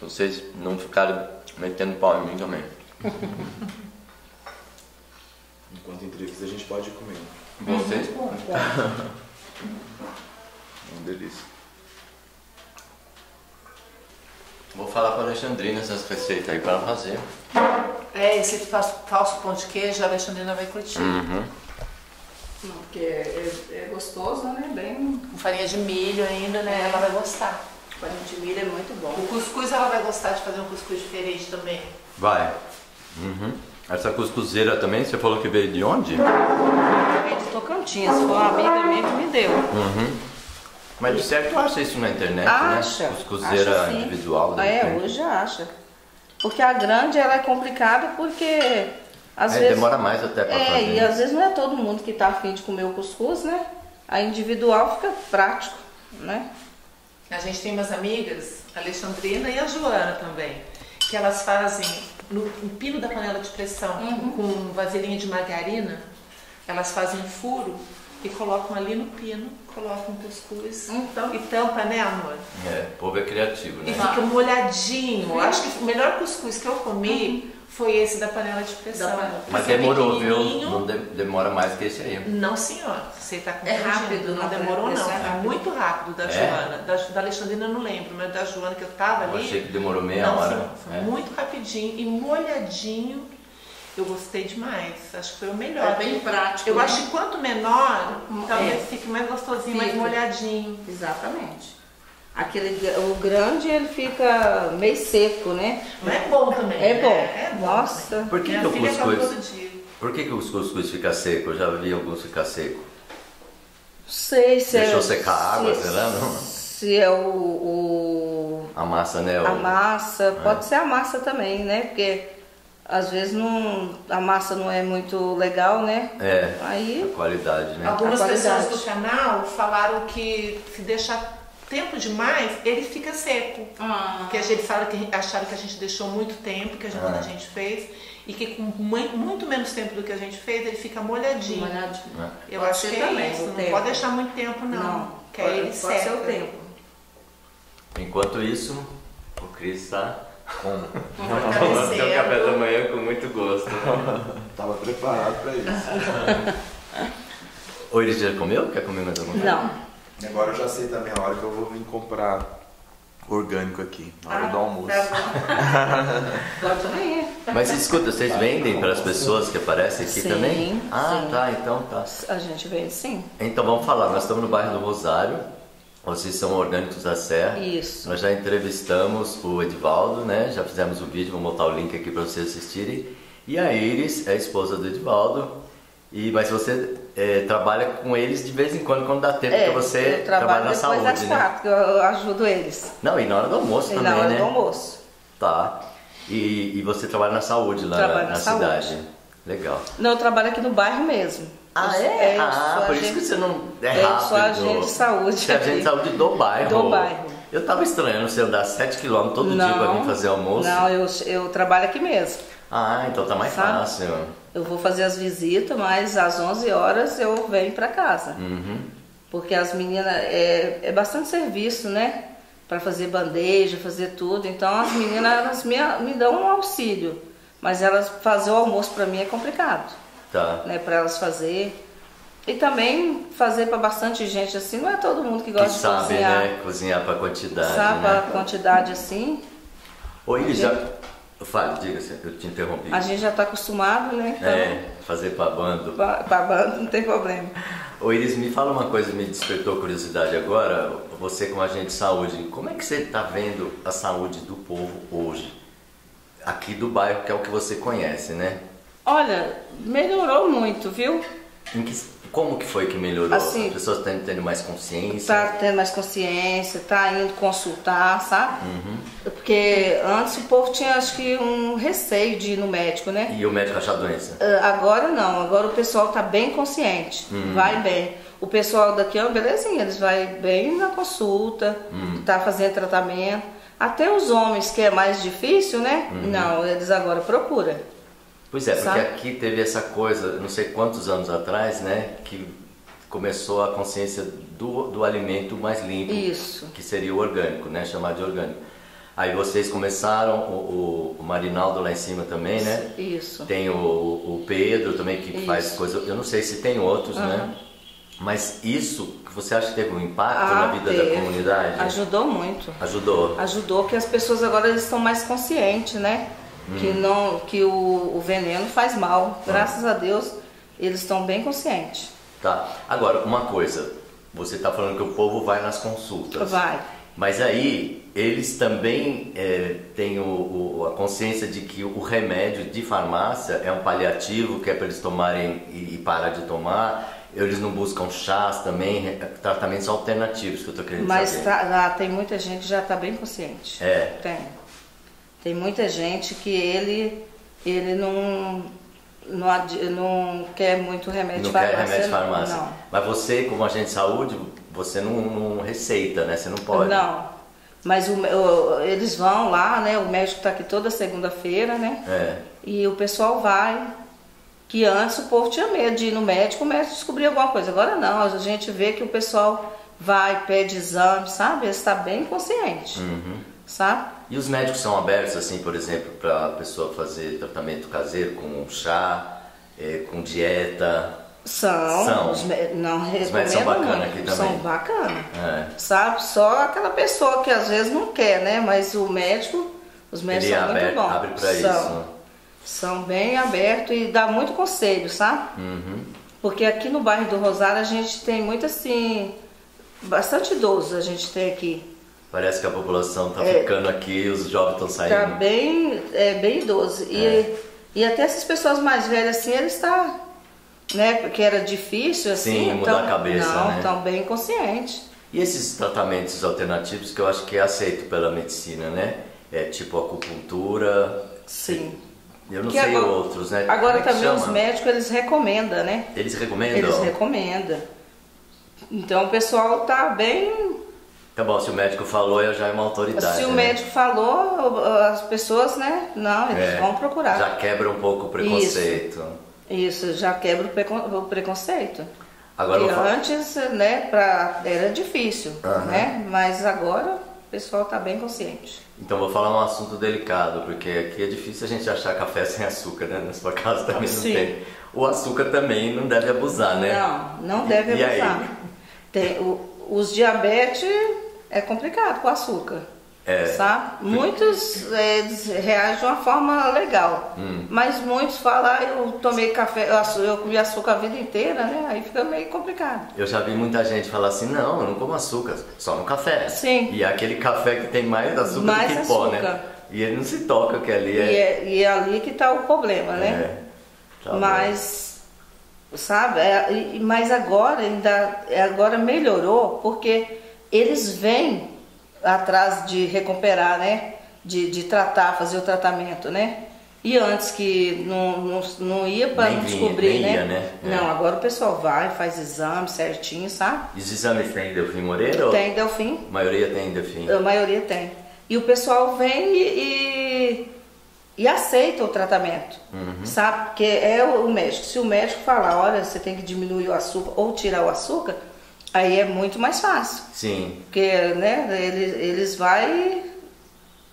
Vocês não ficarem metendo pau em mim também. Enquanto entrevista a gente pode comer. Vocês podem. Uma delícia. Vou falar para a Alexandrina essas receitas aí para ela fazer. É, esse falso pão de queijo a Alexandrina vai curtir. Uhum. Porque é, é gostoso, né? Bem... Com farinha de milho ainda, né? É. Ela vai gostar. Farinha de milho é muito bom. O cuscuz ela vai gostar de fazer um cuscuz diferente também. Vai. Uhum. Essa cuscuzeira também, você falou que veio de onde? Veio de Tocantins, foi uma amiga minha que me deu. Uhum. Mas de certo acha isso na internet, acha, né? Cuscuzeira acha individual. É, frente. Hoje acha. Porque a grande ela é complicada porque às é, vezes... demora mais até pra é, fazer. É, e às vezes não é todo mundo que tá afim de comer o cuscuz, né? A individual fica prático, né? A gente tem umas amigas, a Alexandrina e a Joana também, que elas fazem no, no pino da panela de pressão, uhum, com vasilhinha de margarina, elas fazem um furo e colocam ali no pino, colocam cuscuz, então, e tampa, né, amor? É, o povo é criativo, né? E fica molhadinho. Acho que o melhor cuscuz que eu comi foi esse da panela de pressão. Panela. Mas demorou, viu? Não demora mais que esse aí. Não, senhor. Você tá com... É rápido, não demorou, não. É muito rápido da é? Joana. Da, da Alexandrina eu não lembro, mas da Joana que eu tava ali... Eu achei que demorou meia não, hora. Senhor, foi é. muito rapidinho e molhadinho. Eu gostei demais, acho que foi o melhor. É bem prático. Eu né? acho que quanto menor, talvez é. fique mais gostosinho, fica mais molhadinho. Exatamente. Aquele, o grande ele fica meio seco, né? Mas é bom também. É bom. É, é bom. Nossa. Por que, que o cuscuz? Por que, que os cuscuz fica seco? Eu já vi alguns ficar seco. Sei, sei. Deixou se secar a água, se, sei lá, não? Se é o, o... a massa, né? O... A massa. É. Pode ser a massa também, né? Porque às vezes não, a massa não é muito legal, né? É, aí, a qualidade, né? Algumas pessoas do canal falaram que se deixar tempo demais, ele fica seco. Ah. Porque eles falaram que acharam que a gente deixou muito tempo, que a gente, ah. quando a gente fez, e que com muito menos tempo do que a gente fez, ele fica molhadinho. molhadinho. É. Eu pode acho que também, é isso, não tempo. Pode deixar muito tempo não, não que pode, aí ele pode seca. Ser o tempo. Enquanto isso, o Cris está... Tomando seu café da manhã com muito gosto. Tava preparado pra isso. Hoje já comeu? Quer comer mais alguma coisa? Não. Agora eu já sei também a hora que eu vou vir comprar orgânico aqui, na hora ah, do almoço. Tá bom. Mas escuta, vocês vendem para as pessoas que aparecem aqui sim, também? Ah, sim. Tá, então tá. A gente vende sim. Então vamos falar, nós estamos no bairro do Rosário, vocês são orgânicos da Serra. Isso. Nós já entrevistamos o Edivaldo, né? Já fizemos um vídeo, vou botar o link aqui para vocês assistirem. E a Iris é a esposa do Edivaldo. E, mas você é, trabalha com eles de vez em quando, quando dá tempo, é, porque você trabalha na saúde, das quatro, né? Eu ajudo eles. Não, e na hora do almoço e também, né? na hora né? do almoço. Tá. E, e você trabalha na saúde lá na, na saúde. cidade. Legal. Não, eu trabalho aqui no bairro mesmo. Ah, eu, é? Eu ah, por agente, isso que você não é rápido. Eu sou agente de saúde. Você é agente de saúde do bairro. Do bairro. Eu tava estranhando você andar sete quilômetros todo não, dia pra vir fazer almoço. Não, eu, eu trabalho aqui mesmo. Ah, então tá mais Sabe? fácil. Eu vou fazer as visitas, mas às onze horas eu venho para casa. Uhum. Porque as meninas... É, é bastante serviço, né? Para fazer bandeja, fazer tudo. Então as meninas elas me, me dão um auxílio. Mas elas fazer o almoço para mim é complicado. Tá. Né, para elas fazer. E também fazer para bastante gente assim. Não é todo mundo que gosta que sabe, de cozinhar. sabe, né? Cozinhar para quantidade, Sabe né? para quantidade assim. Oi, já... Fale, diga, eu te interrompi. A gente já está acostumado, né? Então, é, fazer babando. Babando, não tem problema. Ô Iris, me fala uma coisa, me despertou curiosidade agora. Você como agente de saúde, como é que você está vendo a saúde do povo hoje? Aqui do bairro, que é o que você conhece, né? Olha, melhorou muito, viu? Em que, como que foi que melhorou? Assim, as pessoas estão tendo mais consciência? Tá tendo mais consciência, tá indo consultar, sabe? Uhum. Porque antes o povo tinha, acho que, um receio de ir no médico, né? E o médico achar doença? Uh, agora não, agora o pessoal tá bem consciente, uhum. vai bem. O pessoal daqui, ó, belezinha, eles vai bem na consulta, uhum. tá fazendo tratamento. Até os homens, que é mais difícil, né? Uhum. Não, eles agora procuram. Pois é, porque Sabe? aqui teve essa coisa, não sei quantos anos atrás, né, que começou a consciência do, do alimento mais limpo, Isso. que seria o orgânico, né, chamado de orgânico. Aí vocês começaram, o, o, o Marinaldo lá em cima também, né? Isso. Tem o, o Pedro também que Isso. faz coisa, eu não sei se tem outros, uhum. né? Mas isso, você acha que teve um impacto ah, na vida teve. da comunidade? Ajudou muito. Ajudou? Ajudou, porque as pessoas agora eles estão mais conscientes, né? Que, não, que o, o veneno faz mal. Graças ah. a Deus, eles estão bem conscientes. Tá. Agora, uma coisa. Você está falando que o povo vai nas consultas. Vai. Mas aí, eles também é, têm o, o, a consciência de que o remédio de farmácia é um paliativo, que é para eles tomarem e, e parar de tomar. Eles não buscam chás também, tratamentos alternativos, que eu estou querendo Mas saber. Mas tá, tem muita gente que já está bem consciente. É. Tem. Tem muita gente que ele, ele não, não, ad, não quer muito remédio de farmácia. Não quer remédio de farmácia. Não. Mas você, como agente de saúde, você não, não receita, né? Você não pode. Não. Mas o, o, eles vão lá, né? O médico está aqui toda segunda-feira, né? É. E o pessoal vai. Que antes o povo tinha medo de ir no médico, o médico descobriu alguma coisa. Agora não, a gente vê que o pessoal vai, pede exame, sabe? Ele está bem consciente. Uhum. Sabe? E os médicos são abertos, assim, por exemplo, para a pessoa fazer tratamento caseiro com chá, é, com dieta? São. São. Os, não os médicos são bacanas aqui também. São bacanas. É. Sabe? Só aquela pessoa que às vezes não quer, né? Mas o médico, os médicos Ele são aberto, muito bons. abre para isso. Né? São bem abertos e dá muito conselho, sabe? Uhum. Porque aqui no bairro do Rosário a gente tem muito, assim, bastante idosos a gente tem aqui. Parece que a população está é, ficando aqui e os jovens estão saindo. Está bem, é, bem idoso. E, é. e até essas pessoas mais velhas, assim, eles estão... Né, porque era difícil, assim... Sim, mudar tão, a cabeça, não, né? Estão bem conscientes. E esses tratamentos alternativos que eu acho que é aceito pela medicina, né? É tipo acupuntura... Sim. Eu não porque sei agora, outros, né? Agora também chama? os médicos, eles recomendam, né? Eles recomendam? Eles recomendam. Então o pessoal está bem... É bom, se o médico falou, eu já é uma autoridade. Se o né? médico falou, as pessoas, né? Não, eles é, vão procurar. Já quebra um pouco o preconceito. Isso, isso já quebra o, precon, o preconceito. Agora Porque antes, né, pra, era difícil, uhum. né? Mas agora o pessoal tá bem consciente. Então vou falar um assunto delicado, porque aqui é difícil a gente achar café sem açúcar, né? Na sua casa também Sim. não tem. O açúcar também não deve abusar, né? Não, não deve e, abusar. E aí? Tem o... os diabetes é complicado com açúcar, é. Sabe? Muitos é, reagem de uma forma legal, hum. mas muitos falam, ah, eu tomei café, eu, eu comi açúcar a vida inteira, né? Aí fica meio complicado. Eu já vi muita gente falar assim, não, eu não como açúcar, só no café. Sim. E é aquele café que tem mais açúcar mais do que pó, açúcar. Né? E ele não se toca que ali é... E é, e é ali que está o problema, né? É. Tá mas, bom. Sabe? É, mas agora, ainda, agora melhorou, porque eles vêm atrás de recuperar, né? De, de tratar, fazer o tratamento, né? E antes que não, não, não ia para descobrir, né? Ia, né? É. Não, agora o pessoal vai, faz exame certinho, sabe? E os exames tem Delfim Moreira? Tem Delfim. A maioria tem Delfim. A maioria tem. E o pessoal vem e, e, e aceita o tratamento, uhum. sabe? Porque é o médico. Se o médico falar, olha, você tem que diminuir o açúcar ou tirar o açúcar, aí é muito mais fácil. Sim. Porque, né, eles, eles vai...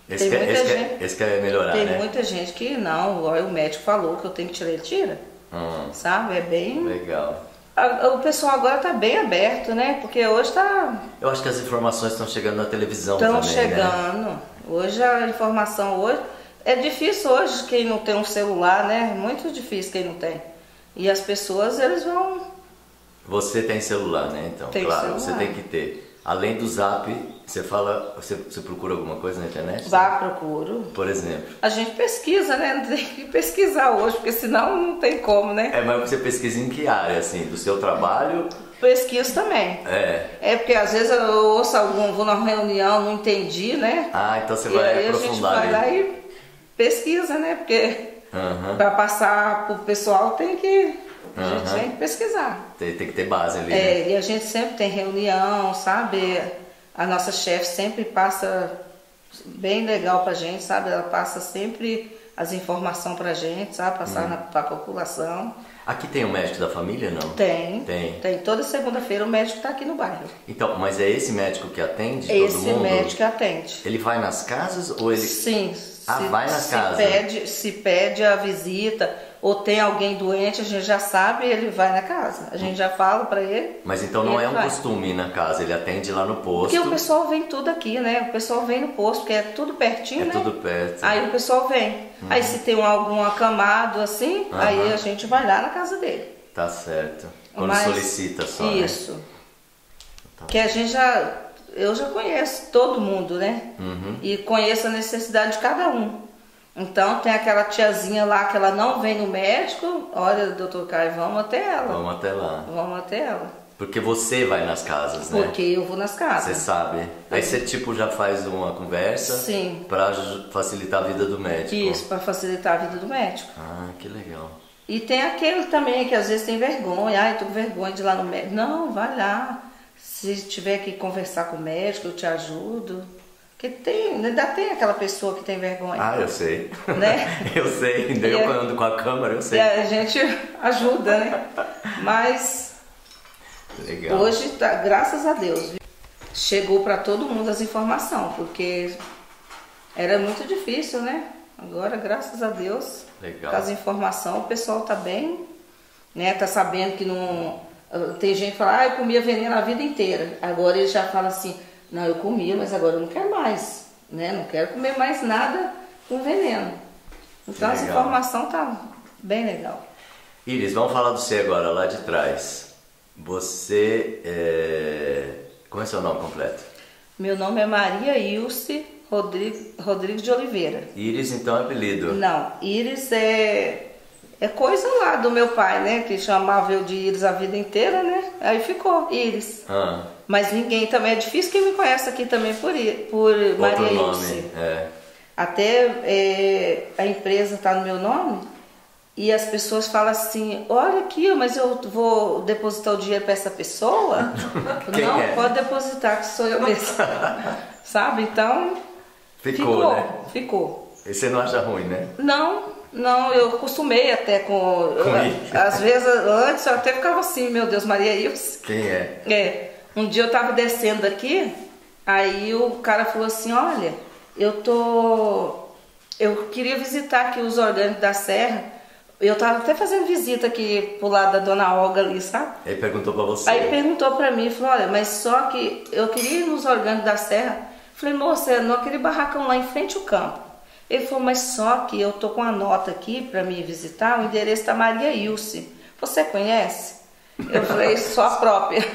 Esse tem quer, muita esse gente... Quer, esse quer melhorar, tem né? Tem muita gente que, não, olha, o médico falou que eu tenho que tirar, ele tira. Uhum. Sabe? É bem... Legal. O pessoal agora está bem aberto, né? Porque hoje está... Eu acho que as informações estão chegando na televisão tão também, estão chegando. Né? Hoje a informação hoje... É difícil hoje quem não tem um celular, né? Muito difícil quem não tem. E as pessoas, eles vão... Você tem celular, né? Então, tem claro, celular. Você tem que ter. Além do Zap, você fala... Você, você procura alguma coisa na internet? Vá, procuro. Por exemplo? A gente pesquisa, né? Tem que pesquisar hoje, porque senão não tem como, né? É, mas você pesquisa em que área, assim? Do seu trabalho? Pesquiso também. É. É, porque às vezes eu ouço algum, vou numa reunião, não entendi, né? Ah, então você vai e aprofundar. Aí a gente vai lá e pesquisa, né? Porque uhum. para passar pro pessoal tem que... A uhum. gente tem que pesquisar. Tem, tem que ter base ali, é, né? E a gente sempre tem reunião, sabe? A nossa chefe sempre passa bem legal pra gente, sabe? Ela passa sempre as informações pra gente, sabe? Passar uhum. na, pra população. Aqui tem o um médico da família, não? Tem. Tem. Tem. Toda segunda-feira o médico tá aqui no bairro. Então, mas é esse médico que atende esse todo mundo? Esse médico que atende. Ele vai nas casas ou ele... Sim. Ah, se, vai nas se casas? Pede, se pede a visita... Ou tem alguém doente, a gente já sabe, ele vai na casa. A gente já fala pra ele. Mas então não é um vai. costume ir na casa, ele atende lá no posto. Porque o pessoal vem tudo aqui, né? O pessoal vem no posto, porque é tudo pertinho, é né? É tudo perto. Aí né? o pessoal vem. Uhum. Aí se tem um, algum acamado assim, uhum. aí a gente vai lá na casa dele. Tá certo. Quando Mas, solicita só, Isso. Né? Porque a gente já... Eu já conheço todo mundo, né? Uhum. E conheço a necessidade de cada um. Então tem aquela tiazinha lá que ela não vem no médico, olha, doutor Caio, vamos até ela. Vamos até lá. Vamos até ela. Porque você vai nas casas, né? Porque eu vou nas casas. Você sabe. Aí você tipo já faz uma conversa. Sim. Pra facilitar a vida do médico. Isso, pra facilitar a vida do médico. Ah, que legal. E tem aquele também que às vezes tem vergonha, ai, tô com vergonha de ir lá no médico. Não, vai lá. Se tiver que conversar com o médico, eu te ajudo. Porque tem, ainda tem aquela pessoa que tem vergonha. Ah, eu sei. Né? Eu sei, ainda eu ando com a câmera, eu sei. E a gente ajuda, né? Mas legal. Hoje, tá, graças a Deus, chegou para todo mundo as informações, porque era muito difícil, né? Agora, graças a Deus, legal. Com as informações, o pessoal tá bem, né? Tá sabendo que não... Tem gente que fala, ah, eu comia veneno a vida inteira. Agora ele já fala assim... Não, eu comia, mas agora eu não quero mais, né? Não quero comer mais nada com veneno. Então essa informação tá bem legal. Iris, vamos falar do você agora, lá de trás. Você é... Como é seu nome completo? Meu nome é Maria Ilse Rodrigues de Oliveira. Iris, então, é apelido? Não, Iris é... É coisa lá do meu pai, né? Que chamava eu de Iris a vida inteira, né? Aí ficou Iris. Ah. Mas ninguém também... É difícil quem me conhece aqui também por, por Maria Ilse. É. Até é, a empresa está no meu nome e as pessoas falam assim, olha aqui, mas eu vou depositar o dinheiro para essa pessoa? Não, é? Pode depositar que sou eu mesma. Sabe? Então... Ficou, ficou, né? Ficou. E você não acha ruim, né? Não. Não, eu costumei até com... com às vezes, antes eu até ficava assim, meu Deus, Maria Ilse. Quem é? É. Um dia eu tava descendo aqui, aí o cara falou assim, olha, eu tô... Eu queria visitar aqui os orgânicos da Serra, Eu tava até fazendo visita aqui pro lado da Dona Olga ali, sabe? Aí perguntou pra você. Aí perguntou pra mim, falou, olha, mas só que eu queria ir nos orgânicos da serra. Falei, moça, não, aquele barracão lá em frente ao campo. Ele falou, mas só que eu tô com uma nota aqui pra me visitar, o endereço da Maria Ilse. Você conhece? Eu falei, sou a própria.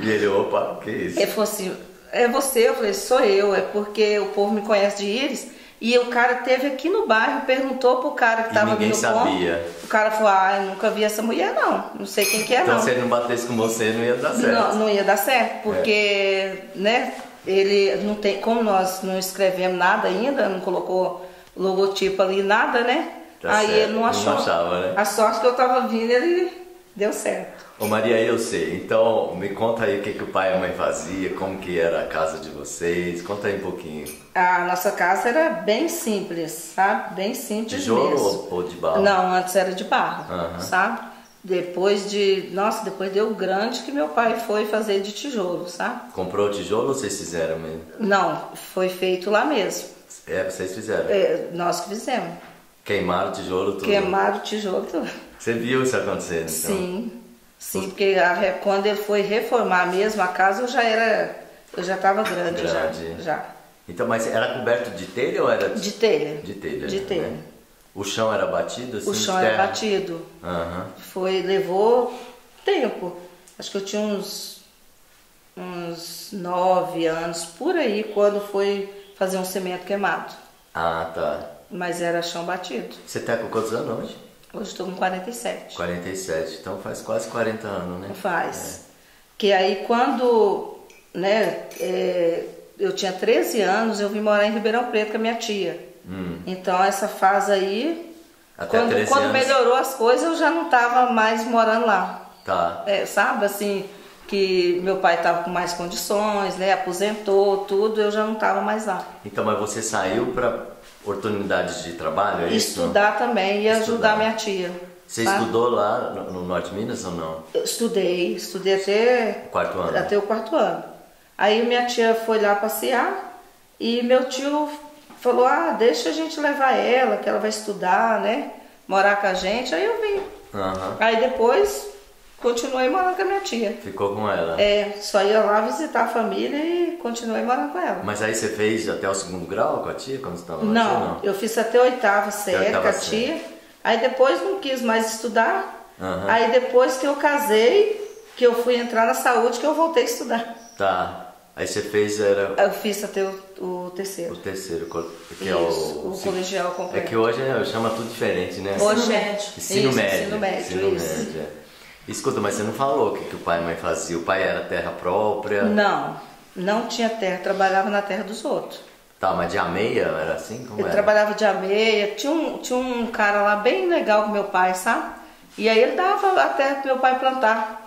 E ele, opa, que isso? Ele falou assim, é você? Eu falei, sou eu, é porque o povo me conhece de Iris. E o cara teve aqui no bairro, perguntou pro cara que tava ali no ponto. O cara falou, ah, eu nunca vi essa mulher não, não sei quem que é não. Então se ele não batesse com você, não ia dar certo. Não, não ia dar certo, porque, é. né, ele não tem, como nós não escrevemos nada ainda, não colocou logotipo ali, nada, né? Tá Aí certo. ele não achou. Não achava, né? A sorte que eu tava vindo, ele deu certo. Ô Maria, eu sei, então me conta aí o que, que o pai e a mãe faziam, como que era a casa de vocês, conta aí um pouquinho. A nossa casa era bem simples, sabe? Bem simples Tijolo mesmo. Tijolo ou de barro? Não, antes era de barro, uhum. sabe? Depois de... Nossa, depois deu grande que meu pai foi fazer de tijolo, sabe? Comprou tijolo ou vocês fizeram mesmo? Não, foi feito lá mesmo. É, vocês fizeram? É, nós que fizemos. Queimaram o tijolo tudo? Queimaram o tijolo tudo. Você viu isso acontecendo? Então? Sim. Sim, porque a, quando ele foi reformar mesmo a casa, eu já era, eu já estava grande, grande. Já, já. Então, mas era coberto de telha ou era... De telha. De telha. De telha. Né? O chão era batido? Assim, o chão era batido. Uhum. Foi, levou tempo. Acho que eu tinha uns, uns nove anos, por aí, quando foi fazer um cimento queimado. Ah, tá. Mas era chão batido. Você está com quantos anos hoje? Hoje estou com quarenta e sete. quarenta e sete, então faz quase quarenta anos, né? Faz. É. Que aí quando, né, é, eu tinha treze anos, eu vim morar em Ribeirão Preto com a minha tia. Hum. Então essa fase aí, até quando, quando anos... melhorou as coisas, eu já não estava mais morando lá. Tá. É, sabe, assim, que meu pai estava com mais condições, né, aposentou, tudo, eu já não estava mais lá. Então, mas você saiu para... oportunidades de trabalho, é isso? Estudar também e ajudar minha tia. Você sabe? Estudou lá no, no Norte Minas ou não? Eu estudei, estudei até o quarto ano. Até o quarto ano. Aí minha tia foi lá passear e meu tio falou, ah, deixa a gente levar ela, que ela vai estudar, né? Morar com a gente, aí eu vim. Uhum. Aí depois continuei morando com a minha tia. Ficou com ela? É, só ia lá visitar a família e continuei morando com ela. Mas aí você fez até o segundo grau com a tia, quando você estava lá? Não, não, eu fiz até a oitava série com a tia. Aí depois não quis mais estudar. Uhum. Aí depois que eu casei, que eu fui entrar na saúde, que eu voltei a estudar. Tá. Aí você fez, era... Eu fiz até o, o terceiro. O terceiro, que isso, é o... o se, colegial completo. É que hoje é, chama tudo diferente, né? Hoje ensino médio. Ensino isso, médio. Ensino médio, ensino isso. médio é. Escuta, mas você não falou o que, que o pai e a mãe faziam? O pai era terra própria? Não, não tinha terra, trabalhava na terra dos outros. Tá, mas de ameia era assim? Como ele era? Trabalhava de ameia, tinha um, tinha um cara lá bem legal com meu pai, sabe? E aí ele dava a terra pro meu pai plantar,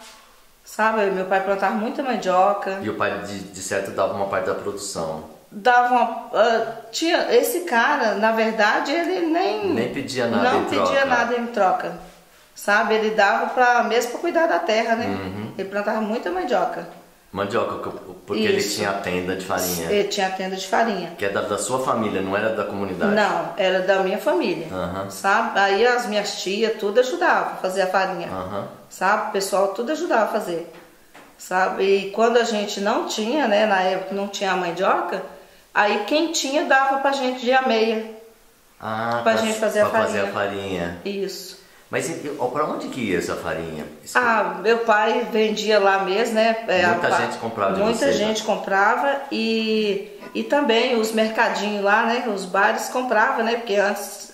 sabe? Meu pai plantava muita mandioca. E o pai, de, de certo, dava uma parte da produção? Dava uma... Uh, tinha, esse cara, na verdade, ele nem... Nem pedia nada em troca. Não pedia nada em troca. Sabe, ele dava pra, mesmo para cuidar da terra, né? Uhum. Ele plantava muita mandioca. Mandioca, porque isso. Ele tinha a tenda de farinha. Ele tinha a tenda de farinha. Que é da, da sua família, não era da comunidade? Não, era da minha família, uhum. sabe? Aí as minhas tias, tudo ajudava a fazer a farinha, uhum. sabe? O pessoal tudo ajudava a fazer, sabe? E quando a gente não tinha, né, na época não tinha a mandioca, aí quem tinha dava pra gente de ameia. Ah, pra, pra gente fazer, pra a fazer a farinha. Isso. Mas para onde que ia essa farinha? Escuta. Ah, meu pai vendia lá mesmo, né? Muita a, gente comprava de Muita você, gente né? comprava e, e também os mercadinhos lá, né? Os bares compravam, né? Porque antes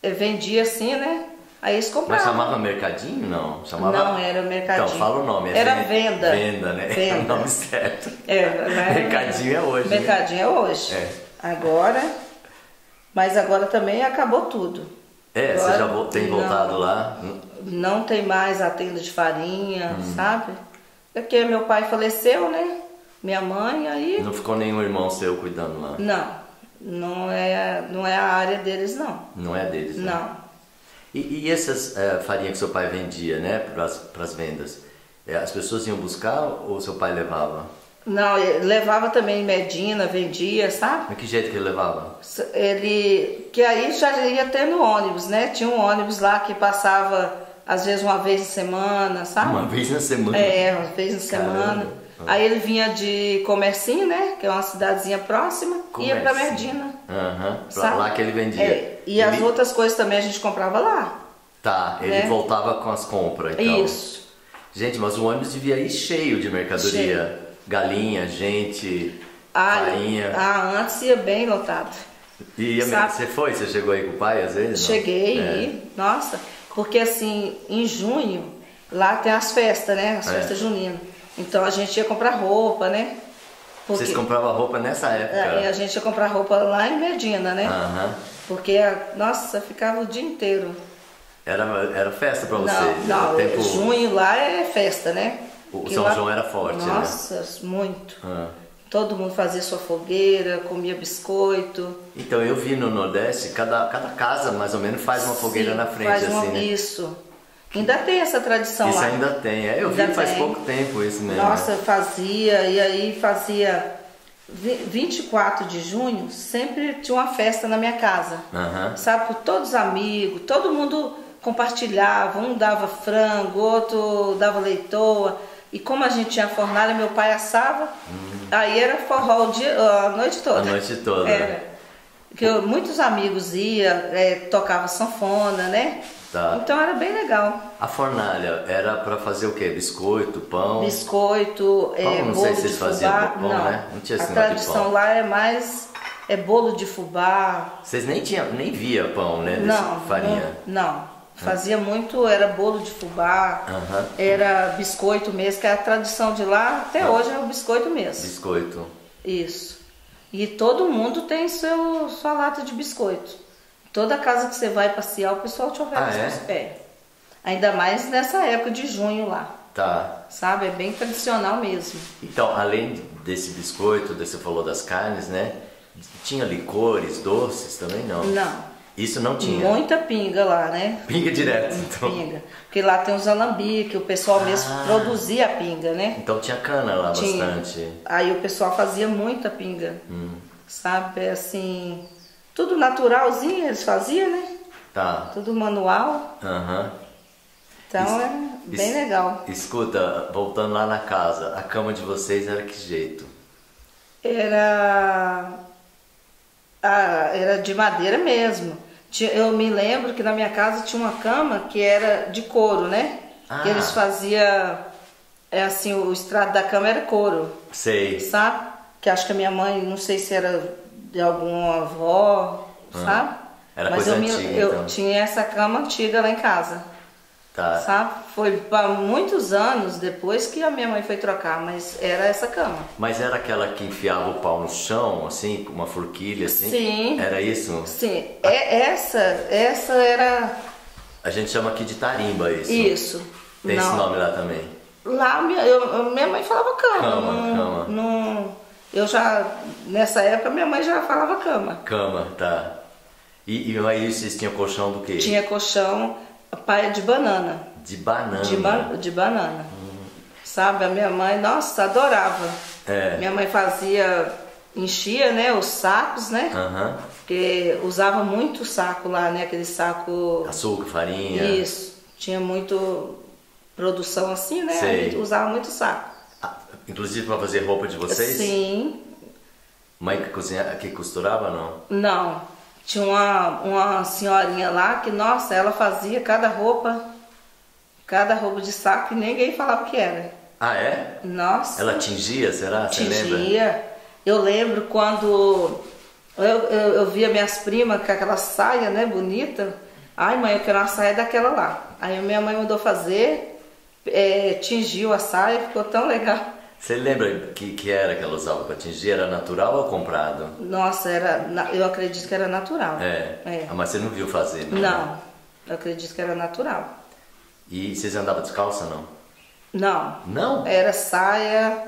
vendia assim, né? Aí eles compravam. Mas chamava mercadinho? Não, chamava... Não, era mercadinho. Então, fala o nome. É era venda. Venda, né? Venda. É o nome certo. É, mas... Mercadinho é hoje, Mercadinho né? é hoje. É. Agora... Mas agora também acabou tudo. É, agora, você já tem voltado não, lá? Não tem mais a tenda de farinha, uhum. sabe? É porque meu pai faleceu, né? Minha mãe, aí... Não ficou nenhum irmão seu cuidando lá? Não. Não é, não é a área deles, não. Não é deles, né? Não. E, e essas é, farinhas que seu pai vendia, né? Para as vendas, é, as pessoas iam buscar ou seu pai levava? Não, levava também em Medina, vendia, sabe? Mas que jeito que ele levava? Ele, que aí já ia até no ônibus, né? Tinha um ônibus lá que passava, às vezes, uma vez na semana, sabe? Uma vez na semana? É, uma vez na semana. Ah. Aí ele vinha de Comercinho, né? Que é uma cidadezinha próxima, e ia pra Medina. Aham, uhum. Lá que ele vendia. É, e ele... as outras coisas também a gente comprava lá. Tá, ele né? voltava com as compras, então. Isso. Gente, mas o ônibus devia ir cheio de mercadoria. Cheio. Galinha, gente, ah, farinha. Ah, antes ia bem lotado. E você foi? Você chegou aí com o pai às vezes? Cheguei, não? É. E, nossa, porque assim, em junho, lá tem as festas, né? As é. festas juninas. Então a gente ia comprar roupa, né? Porque... Vocês compravam roupa nessa época? É, a gente ia comprar roupa lá em Medina, né? Uhum. Porque, nossa, ficava o dia inteiro. Era, era festa pra vocês? Não, não tempo... junho lá é festa, né? O que São lá... João era forte, nossa, né? Nossa, muito. Ah. Todo mundo fazia sua fogueira, comia biscoito. Então, eu vi no Nordeste, cada, cada casa mais ou menos faz uma fogueira. Sim, na frente. Faz uma... assim, né? Isso. Ainda tem essa tradição isso lá. Isso ainda tem. É, eu ainda vi faz tem. pouco tempo isso mesmo. Nossa, fazia, e aí fazia... vinte e quatro de junho, sempre tinha uma festa na minha casa. Uhum. Sabe, por todos os amigos, todo mundo compartilhava, um dava frango, outro dava leitoa. E como a gente tinha fornalha, meu pai assava, uhum. aí era forró o dia, a noite toda. A noite toda. Era. Que eu, muitos amigos iam, é, tocava sanfona, né? Tá. Então era bem legal. A fornalha era para fazer o quê? Biscoito, pão? Biscoito, pão, é, não bolo sei se vocês faziam pão, não. né? Não tinha esse A tradição pão. lá é mais é bolo de fubá. Vocês nem tinham, nem via pão, né? Não, farinha. Não, não. Hum. Fazia muito, era bolo de fubá, uh-huh. era biscoito mesmo, que a tradição de lá até uh-huh. hoje é o biscoito mesmo. Biscoito. Isso. E todo mundo tem seu, sua lata de biscoito. Toda casa que você vai passear, o pessoal te oferece ah, é? os pés. Ainda mais nessa época de junho lá. Tá. Sabe? É bem tradicional mesmo. Então, além desse biscoito, você falou das carnes, né? Tinha licores, doces também, não? Não. Isso não tinha? Muita pinga lá, né? Pinga direto, então. Pinga. Porque lá tem os alambiques, o pessoal ah. mesmo produzia a pinga, né? Então tinha cana lá tinha. bastante. Aí o pessoal fazia muita pinga. Hum. Sabe? Assim... Tudo naturalzinho eles faziam, né? Tá. Tudo manual. Uhum. Então es, é bem es, legal. Escuta, voltando lá na casa, a cama de vocês era que jeito? Era, ah, era de madeira mesmo. Eu me lembro que na minha casa tinha uma cama que era de couro, né? Ah. Que eles faziam, é assim, o estrado da cama era couro. Sei. Sabe? Que acho que a minha mãe, não sei se era... de alguma avó, hum. sabe? Era Mas coisa eu, me, antiga, eu então. tinha essa cama antiga lá em casa. Tá. Sabe? Foi para muitos anos depois que a minha mãe foi trocar, mas era essa cama. Mas era aquela que enfiava o pau no chão, assim, com uma forquilha, assim? Sim. Era isso? Sim. A... É, essa, essa era... A gente chama aqui de tarimba isso? Isso. Tem Não. esse nome lá também? Lá, minha, eu, minha mãe falava cama. Cama, num, cama. Num... Eu já, nessa época, minha mãe já falava cama. Cama, tá. E, e aí vocês tinham colchão do quê? Tinha colchão, paia de banana. De banana? De, ba de banana. Hum. Sabe, a minha mãe, nossa, adorava. É. Minha mãe fazia, enchia, né, os sacos, né? Uhum. Porque usava muito saco lá, né, aquele saco... Açúcar, farinha. Isso, tinha muito produção assim, né? Sei. A gente usava muito saco. Inclusive para fazer roupa de vocês? Sim. Mãe que cozinhava, que costurava, não? Não. Tinha uma, uma senhorinha lá que, nossa, ela fazia cada roupa, cada roupa de saco e ninguém falava o que era. Ah, é? Nossa. Ela tingia, será? Você lembra? Tingia. Eu lembro quando eu, eu, eu via minhas primas com aquela saia, né, bonita. Ai, mãe, eu quero uma saia daquela lá. Aí minha mãe mandou fazer, é, tingiu a saia, ficou tão legal. Você lembra que, que era que ela usava para tingir? Era natural ou comprado? Nossa, era, eu acredito que era natural. É, é. Ah, mas você não viu fazer, não? Não, eu acredito que era natural. E vocês andavam descalça, não? Não. Não? Era saia,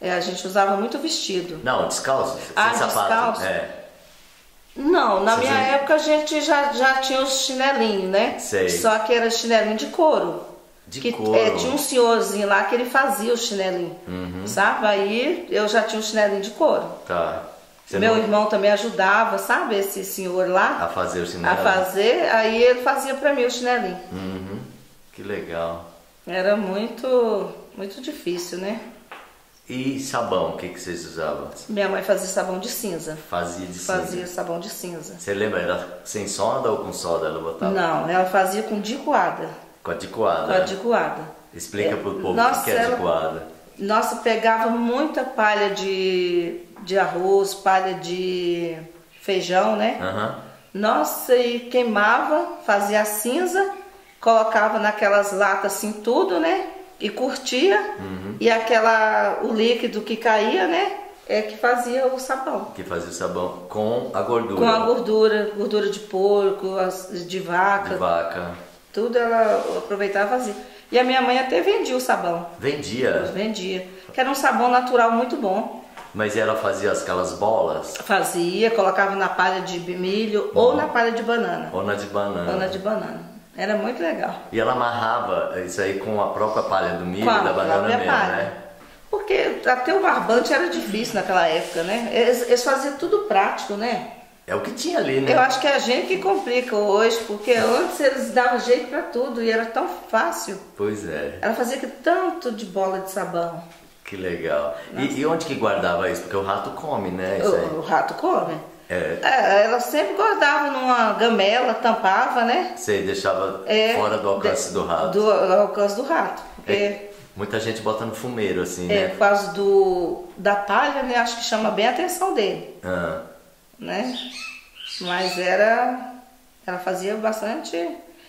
é, a gente usava muito vestido. Não, descalço? Ah, sem sapato? Descalço? É. Não, na vocês minha não... época a gente já, já tinha os chinelinhos, né? Sei. Só que era chinelinho de couro. De que, couro. É, tinha um senhorzinho lá que ele fazia o chinelinho, uhum. sabe? Aí eu já tinha um chinelinho de couro. Tá. Você Meu não... irmão também ajudava, sabe? Esse senhor lá. A fazer o chinelinho. A fazer, aí ele fazia pra mim o chinelinho. Uhum. Que legal. Era muito, muito difícil, né? E sabão, o que, que vocês usavam? Minha mãe fazia sabão de cinza. Fazia de fazia cinza? Fazia sabão de cinza. Você lembra? Era sem soda ou com soda ela botava? Não, ela fazia com dicoada. Com a dicoada? Com a dicoada. Explica é, pro povo nossa, o que é ela, dicoada. Nossa, pegava muita palha de, de arroz, palha de feijão, né? Uhum. Nossa, e queimava, fazia a cinza, colocava naquelas latas assim tudo, né? E curtia, uhum. e aquela, o líquido que caía, né? É que fazia o sabão. Que fazia o sabão com a gordura. Com a gordura, gordura de porco, de vaca. De vaca. Tudo ela aproveitava e fazia. E a minha mãe até vendia o sabão. Vendia? Vendia. Que era um sabão natural muito bom. Mas ela fazia aquelas bolas? Fazia, colocava na palha de milho bom. Ou na palha de banana. Ou na de banana. Ou na de banana. Era muito legal. E ela amarrava isso aí com a própria palha do milho, claro, da banana mesmo, palha. Né? Porque até o barbante era difícil naquela época, né? Eles, eles faziam tudo prático, né? É o que tinha ali, né? Eu acho que é a gente que complica hoje, porque antes eles davam jeito pra tudo e era tão fácil. Pois é. Ela fazia que tanto de bola de sabão. Que legal. E, e onde que guardava isso? Porque o rato come, né? Isso aí. O, o rato come. É. Ela sempre guardava numa gamela, tampava, né? Você deixava é, fora do alcance de, do rato. Do, do alcance do rato. Porque é, muita gente bota no fumeiro, assim, é, né? É, por causa do, da palha, né? Acho que chama bem a atenção dele. Ah. Né? Mas era... Ela fazia bastante...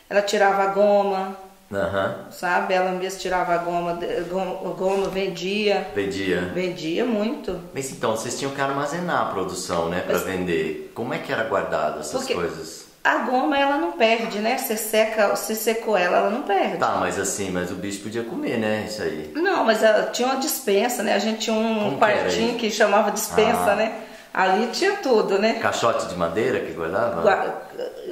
Ela tirava a goma, uhum. sabe? Ela mesmo tirava a goma, goma, goma, vendia. Vendia. Vendia muito. Mas então, vocês tinham que armazenar a produção, né? Pra Mas, vender. Como é que era guardado essas coisas? A goma, ela não perde, né? Você seca, você secou ela, ela não perde. Tá, mas assim, mas o bicho podia comer, né? Isso aí. Não, mas ela tinha uma dispensa, né? A gente tinha um Como quartinho que, que chamava dispensa, ah. né? Ali tinha tudo, né? Caixote de madeira que guardava? Gua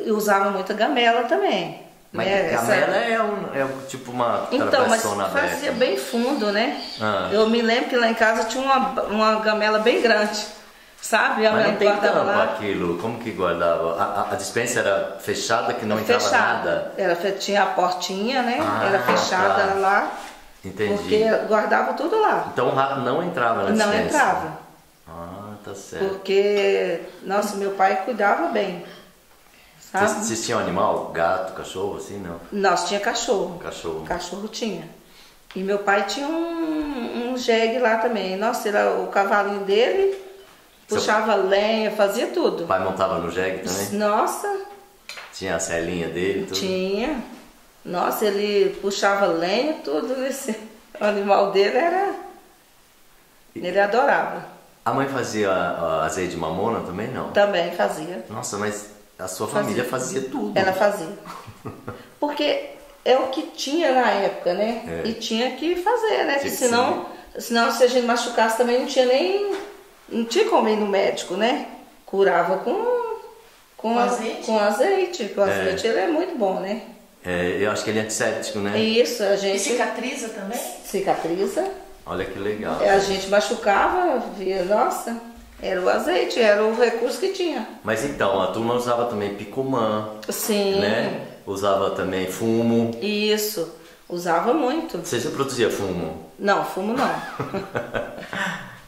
usava muita gamela também. Mas é, gamela é, um, é tipo uma travessona aberta. Então, mas fazia bem fundo, né? Ah. Eu me lembro que lá em casa tinha uma, uma gamela bem grande, sabe? A mas não tem tampa lá. Aquilo, como que guardava? A, a, a dispensa era fechada que não entrava nada? Era, tinha a portinha, né? Ah, era fechada tá. lá. Entendi. Porque guardava tudo lá. Então o rato não entrava na dispensa? Não entrava. Ah, tá certo. Porque, nossa, meu pai cuidava bem. Vocês tinham animal? Gato, cachorro, assim, não? Nós tinha cachorro. Cachorro. Cachorro tinha. E meu pai tinha um, um jegue lá também. Nossa, era o cavalinho dele, Seu... puxava lenha, fazia tudo. O pai montava no jegue também? Nossa. Tinha a celinha dele, tudo? Tinha. Nossa, ele puxava lenha, tudo. Esse... O animal dele era... Ele adorava. A mãe fazia azeite de mamona também, não? Também fazia. Nossa, mas... A sua família fazia, fazia tudo. Ela fazia. Porque é o que tinha na época, né? É. E tinha que fazer, né? Que senão, senão, se a gente machucasse também não tinha nem... Não tinha como ir no médico, né? Curava com, com azeite. Com azeite. O azeite é. Ele é muito bom, né? É, eu acho que ele é antisséptico, né? Isso, a gente... E cicatriza também? Cicatriza. Olha que legal. A gente machucava, via, nossa... Era o azeite, era o recurso que tinha. Mas então, a turma usava também picumã. Sim. Né? Usava também fumo. Isso, usava muito. Você já produzia fumo? Não, fumo não.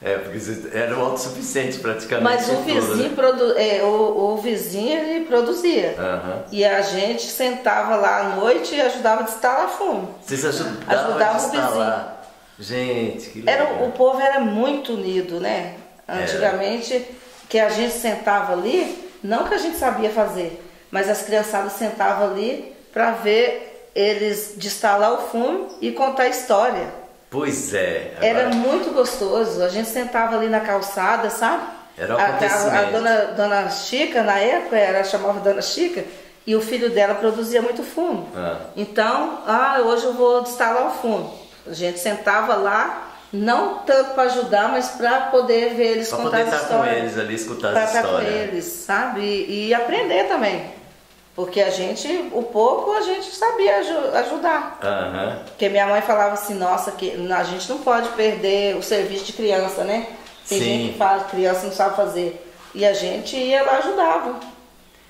É, porque era o autossuficiente praticamente. Mas o vizinho, produ... é, o, o vizinho ele produzia. Uhum. E a gente sentava lá à noite e ajudava a destalar fumo. Vocês ajudavam ajudava a destalar? O vizinho. Gente, que legal. Era, o povo era muito unido, né? Antigamente, é. Que a gente sentava ali, não que a gente sabia fazer, mas as criançadas sentavam ali para ver eles destalar o fumo e contar a história. Pois é. Agora... Era muito gostoso, a gente sentava ali na calçada, sabe? Era um acontecimento. A, a, a dona, dona Chica, na época, ela chamava Dona Chica, e o filho dela produzia muito fumo. Ah. Então, ah, hoje eu vou destalar o fumo. A gente sentava lá, não tanto para ajudar, mas para poder ver eles pra contar as histórias. Para poder estar com eles ali, escutar as histórias. Para estar com eles, sabe? E, e aprender também. Porque a gente, o pouco a gente sabia ajudar. Uhum. Porque minha mãe falava assim, nossa, que a gente não pode perder o serviço de criança, né? Tem Sim. gente que fala, criança não sabe fazer. E a gente ia lá e ajudava.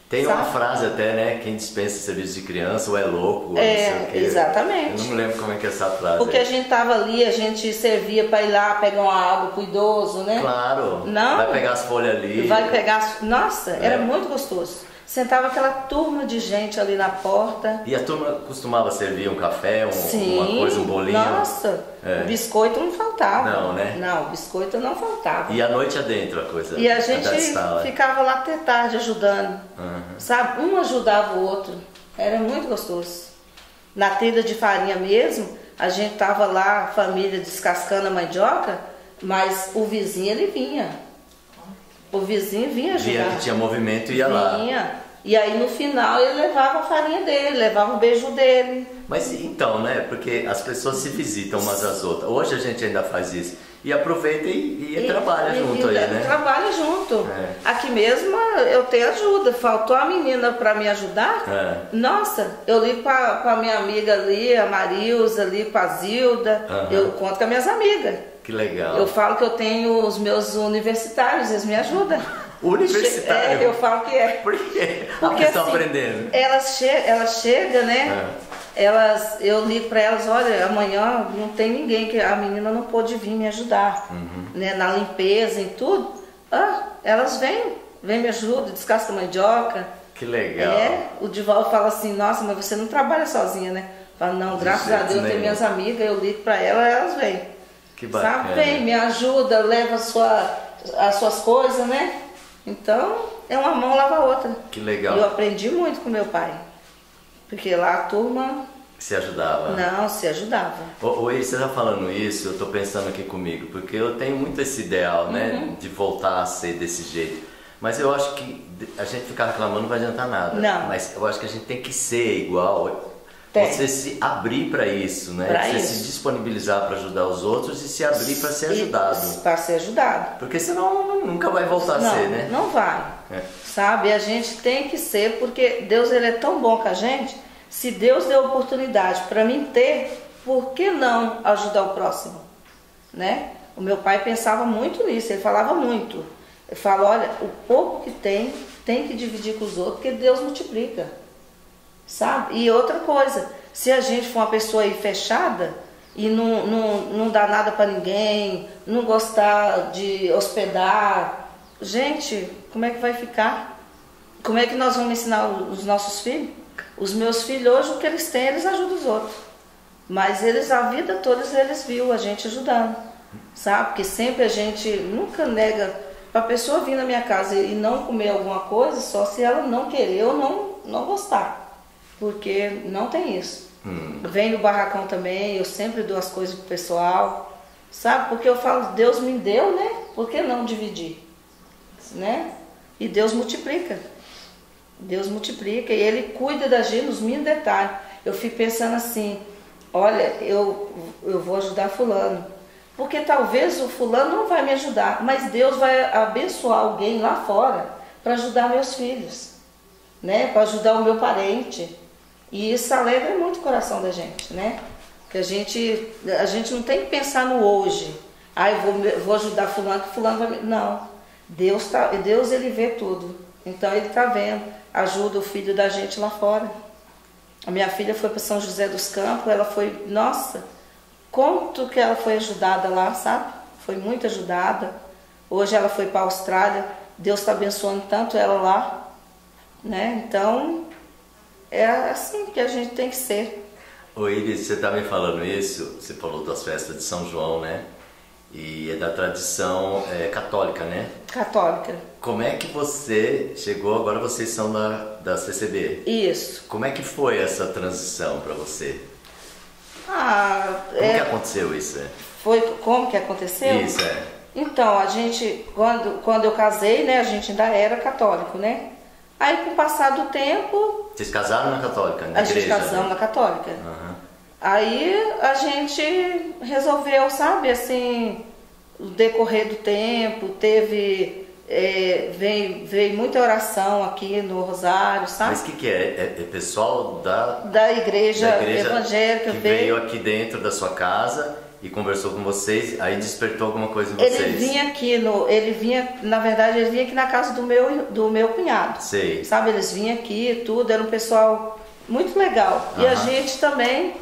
Tem sabe? Uma frase até, né? Quem dispensa serviço de criança ou é louco, ou é, não sei o quê. Exatamente. Eu não me lembro como é que é essa frase. Porque aí. A gente tava ali, a gente servia para ir lá pegar uma água pro idoso, né? Claro. Não. Vai pegar as folhas ali. Vai pegar as... Nossa, é. Era muito gostoso. Sentava aquela turma de gente ali na porta. E a turma costumava servir um café, um, Sim, uma coisa, um bolinho? Nossa, é. O biscoito não faltava. Não, né? Não, o biscoito não faltava. E a noite adentro a coisa? E a gente ficava lá até tarde ajudando, uhum. sabe? Um ajudava o outro, era muito gostoso. Na trilha de farinha mesmo, a gente tava lá, a família descascando a mandioca, mas o vizinho ele vinha. O vizinho vinha ajudar. Via que tinha movimento e ia lá. Vinha. E aí no final ele levava a farinha dele, levava o beijo dele. Mas então, né? Porque as pessoas se visitam umas às outras. Hoje a gente ainda faz isso. E aproveita e, e, e trabalha e junto vida, aí, né? Trabalha junto. É. Aqui mesmo eu tenho ajuda. Faltou a menina para me ajudar. É. Nossa, eu ligo para a minha amiga ali, a Maria Ilse, ali para a Zilda. Uhum. Eu conto com as minhas amigas. Que legal. Eu falo que eu tenho os meus universitários, eles me ajudam. Universitário? É, eu falo que é. Por quê? Porque estão assim, aprendendo. Elas, che elas chegam, né? É. Elas, eu ligo para elas, olha, amanhã não tem ninguém, que a menina não pôde vir me ajudar. Uhum. Né? Na limpeza, em tudo. Ah, elas vêm, vêm me ajudam, descascam mandioca. Que legal. É, o Duvaldo fala assim, nossa, mas você não trabalha sozinha, né? Fala, não, graças a Deus eu tenho minhas amigas, eu ligo para elas, elas vêm. Que bacana. Sabe, vem, me ajuda, leva a sua, as suas coisas, né? Então, é uma mão lava a outra. Que legal. Eu aprendi muito com meu pai. Porque lá a turma... Se ajudava? Não, se ajudava. Oi, você tá falando isso, eu tô pensando aqui comigo. Porque eu tenho muito esse ideal, né? Uhum. De voltar a ser desse jeito. Mas eu acho que a gente ficar reclamando não vai adiantar nada. Não. Mas eu acho que a gente tem que ser igual... Tem. Você se abrir para isso, né? Pra você isso. se disponibilizar para ajudar os outros e se abrir para ser ajudado. Para ser ajudado. Porque senão nunca vai voltar não, a ser, né? Não vai. É. Sabe? A gente tem que ser, porque Deus ele é tão bom com a gente. Se Deus deu oportunidade para mim ter, por que não ajudar o próximo? Né? O meu pai pensava muito nisso, ele falava muito. Ele fala, olha, o pouco que tem, tem que dividir com os outros, porque Deus multiplica. Sabe? E outra coisa, se a gente for uma pessoa aí fechada e não, não, não dá nada para ninguém, não gostar de hospedar, gente, como é que vai ficar? Como é que nós vamos ensinar os nossos filhos? Os meus filhos hoje, o que eles têm, eles ajudam os outros. Mas eles, a vida toda, eles viu a gente ajudando, sabe? Porque sempre a gente nunca nega para a pessoa vir na minha casa e não comer alguma coisa, só se ela não querer ou não, não gostar. Porque não tem isso. Hum. Vem no barracão também, eu sempre dou as coisas pro pessoal, sabe? Porque eu falo, Deus me deu, né? Por que não dividir? Né? E Deus multiplica. Deus multiplica e Ele cuida da gente nos mínimos detalhes. Eu fico pensando assim, olha, eu, eu vou ajudar fulano. Porque talvez o fulano não vai me ajudar, mas Deus vai abençoar alguém lá fora para ajudar meus filhos, né? Para ajudar o meu parente. E isso alegra muito o coração da gente, né? Porque a gente, a gente não tem que pensar no hoje. Ah, eu vou, vou ajudar fulano, que fulano vai... Não. Deus, tá, Deus, ele vê tudo. Então, ele tá vendo. Ajuda o filho da gente lá fora. A minha filha foi para São José dos Campos, ela foi... Nossa, quanto que ela foi ajudada lá, sabe? Foi muito ajudada. Hoje ela foi para a Austrália. Deus tá abençoando tanto ela lá, né? Então... É assim que a gente tem que ser. Ô Iris, você tá me falando isso, você falou das festas de São João, né? E é da tradição é, católica, né? Católica. Como é que você chegou, agora vocês são da, da C C B? Isso. Como é que foi essa transição para você? Ah, como é... que aconteceu isso? É? Foi como que aconteceu? Isso, é. Então, a gente, quando, quando eu casei, né, a gente ainda era católico, né? Aí, com o passar do tempo... Vocês casaram na católica, na igreja? A gente casou né? na católica. Uhum. Aí, a gente resolveu, sabe, assim, o decorrer do tempo, teve É, veio, veio muita oração aqui no Rosário, sabe? Mas o que, que é? É, é pessoal da, da, igreja da igreja evangélica que veio, veio aqui dentro da sua casa e conversou com vocês, aí despertou alguma coisa em vocês? Ele vinha aqui, no, ele vinha, na verdade ele vinha aqui na casa do meu, do meu cunhado. Sei. Sabe, eles vinham aqui, tudo, era um pessoal muito legal. E uhum. a gente também,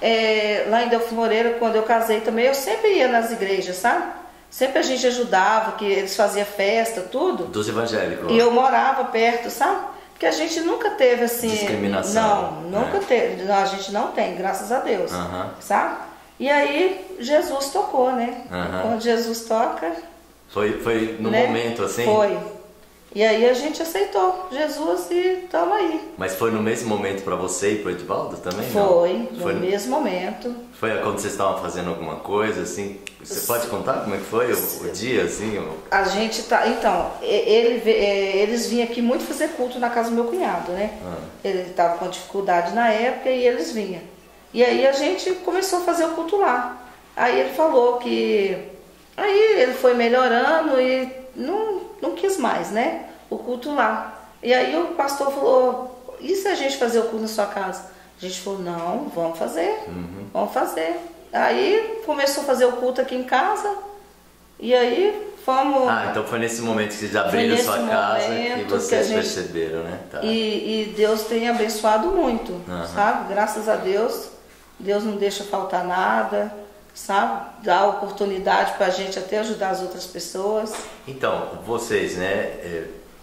é, lá em Delfim Moreira, quando eu casei também, eu sempre ia nas igrejas, sabe? Sempre a gente ajudava, que eles faziam festa, tudo. Dos evangélicos. E eu morava perto, sabe? Porque a gente nunca teve assim... discriminação. Não, nunca né? teve. A gente não tem, graças a Deus. Uh-huh. Sabe? E aí, Jesus tocou, né? Uh-huh. Quando Jesus toca... Foi, foi no né? momento assim? Foi. E aí a gente aceitou Jesus e estamos aí. Mas foi no mesmo momento para você e para o Edivaldo também? Foi, não? foi, no mesmo momento. Foi quando vocês estavam fazendo alguma coisa, assim? Você Sim. pode contar como é que foi o, o dia, assim? O... A gente tá... Então, ele, eles vinham aqui muito fazer culto na casa do meu cunhado, né? Ah. Ele estava com dificuldade na época e eles vinham. E aí a gente começou a fazer o culto lá. Aí ele falou que... Aí ele foi melhorando e não... não quis mais, né, o culto lá. E aí o pastor falou, e se a gente fazer o culto na sua casa? A gente falou, não, vamos fazer, uhum. vamos fazer. Aí começou a fazer o culto aqui em casa, e aí fomos... Ah, então foi nesse momento que vocês abriram sua casa e vocês gente... perceberam, né? Tá. E, e Deus tem abençoado muito, uhum. sabe? Graças a Deus, Deus não deixa faltar nada. Sabe, dá oportunidade para a gente até ajudar as outras pessoas. Então, vocês, né,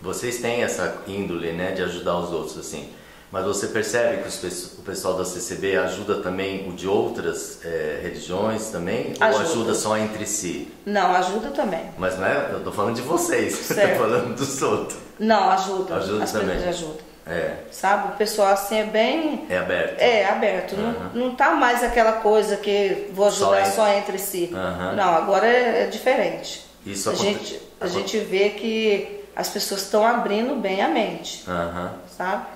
vocês têm essa índole, né, de ajudar os outros, assim, mas você percebe que o pessoal da C C B ajuda também o de outras é, religiões também? Ajuda. Ou ajuda só entre si? Não, ajuda também. Mas não é, eu tô falando de vocês, eu tô falando dos outros. Não, ajuda. Ajuda as também. Ajuda. É. Sabe, o pessoal assim é bem... É aberto. É, aberto. Uhum. Não, não tá mais aquela coisa que vou ajudar só, só entre si. Uhum. Não, agora é, é diferente. Isso a gente, a gente vê que as pessoas estão abrindo bem a mente, uhum. sabe?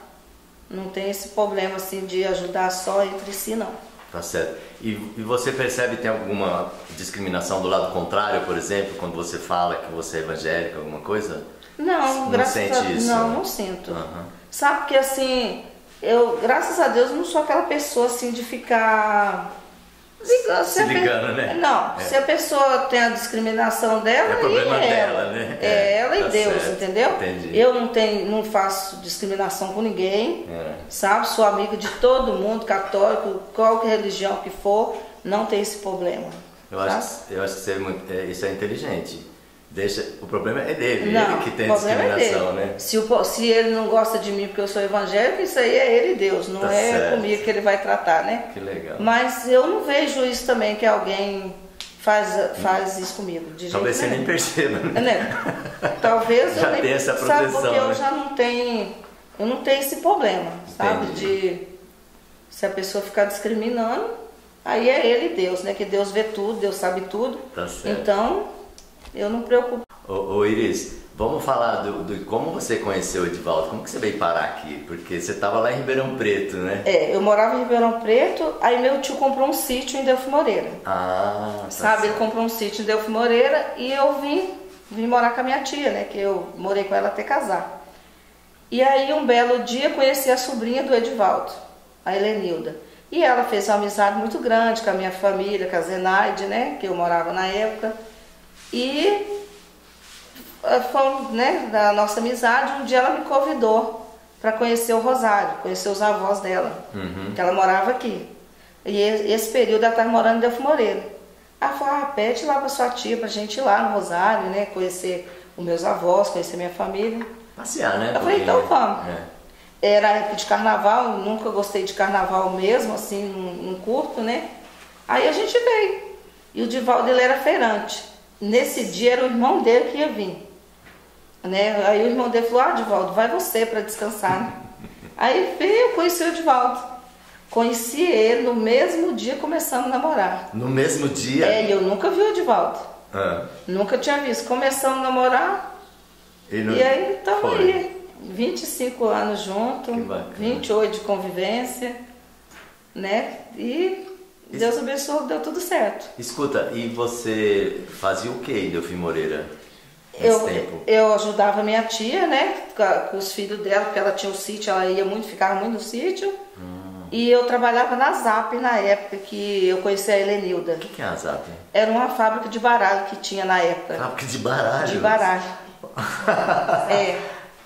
Não tem esse problema assim de ajudar só entre si, não. Tá certo. E, e você percebe tem alguma discriminação do lado contrário, por exemplo, quando você fala que você é evangélica, alguma coisa? Não, não graças sente a Deus, não, né? não sinto. Uhum. Sabe que assim, eu, graças a Deus, não sou aquela pessoa assim de ficar... Ligando, se se ligando, pe... né? Não, é. Se a pessoa tem a discriminação dela, é problema e dela, ela, né? É ela tá e Deus, certo. Entendeu? Entendi. Eu não, tenho, não faço discriminação com ninguém, é. Sabe? Sou amiga de todo mundo, católico, qualquer religião que for, não tem esse problema. Eu, acho, eu acho que isso é, muito, é, isso é inteligente. Deixa, o problema é dele, não, ele que tem discriminação, é né? Se, o, se ele não gosta de mim porque eu sou evangélico, isso aí é ele e Deus, não tá é certo. Comigo que ele vai tratar, né? Que legal. Mas eu não vejo isso também, que alguém faz, faz isso comigo. De Talvez jeito você nem perceba, né? né? Talvez já eu nem essa proteção, sabe, porque né? eu já não tenho, eu não tenho esse problema, sabe? Entendi. De se a pessoa ficar discriminando, aí é ele e Deus, né? Que Deus vê tudo, Deus sabe tudo. Tá certo. Então... Eu não me preocupo. Ô, ô Iris, vamos falar do, do como você conheceu o Edivaldo, como que você veio parar aqui? Porque você estava lá em Ribeirão Preto, né? É, eu morava em Ribeirão Preto, aí meu tio comprou um sítio em Delfim Moreira. Ah, tá Sabe, certo. Ele comprou um sítio em Delfim Moreira e eu vim, vim morar com a minha tia, né? Que eu morei com ela até casar. E aí um belo dia conheci a sobrinha do Edivaldo, a Helenilda. E ela fez uma amizade muito grande com a minha família, com a Zenaide, né? Que eu morava na época. E foi, né, da nossa amizade, um dia ela me convidou para conhecer o Rosário, conhecer os avós dela, uhum. que ela morava aqui. E esse período ela estava morando em Delfim Moreira. Ela falou, ah, pede lá para sua tia, para a gente ir lá no Rosário, né, conhecer os meus avós, conhecer minha família. Passear, né? Eu falei, então vamos. É. Era época de carnaval, eu nunca gostei de carnaval mesmo, assim, num curto, né? Aí a gente veio. E o Duvaldo, ele era feirante. Nesse dia era o irmão dele que ia vir, né? Aí o irmão dele falou, ah, Duvaldo, vai você para descansar, né? Aí veio, eu conheci o Duvaldo. Conheci ele no mesmo dia, começamos a namorar. No mesmo dia? É, eu nunca vi o Duvaldo. Ah. Nunca tinha visto. Começamos a namorar e, não... e aí estamos aí. vinte e cinco anos juntos, vinte e oito de convivência, né? E... Deus abençoou, deu tudo certo. Escuta, e você fazia o que em Delfim Moreira? Eu, eu ajudava minha tia, né, com os filhos dela, porque ela tinha o sítio, ela ia muito, ficava muito no sítio. Hum. E eu trabalhava na Zap na época que eu conheci a Helenilda. O que, que é a Zap? Era uma fábrica de baralho que tinha na época. Fábrica de baralho? De baralho. É.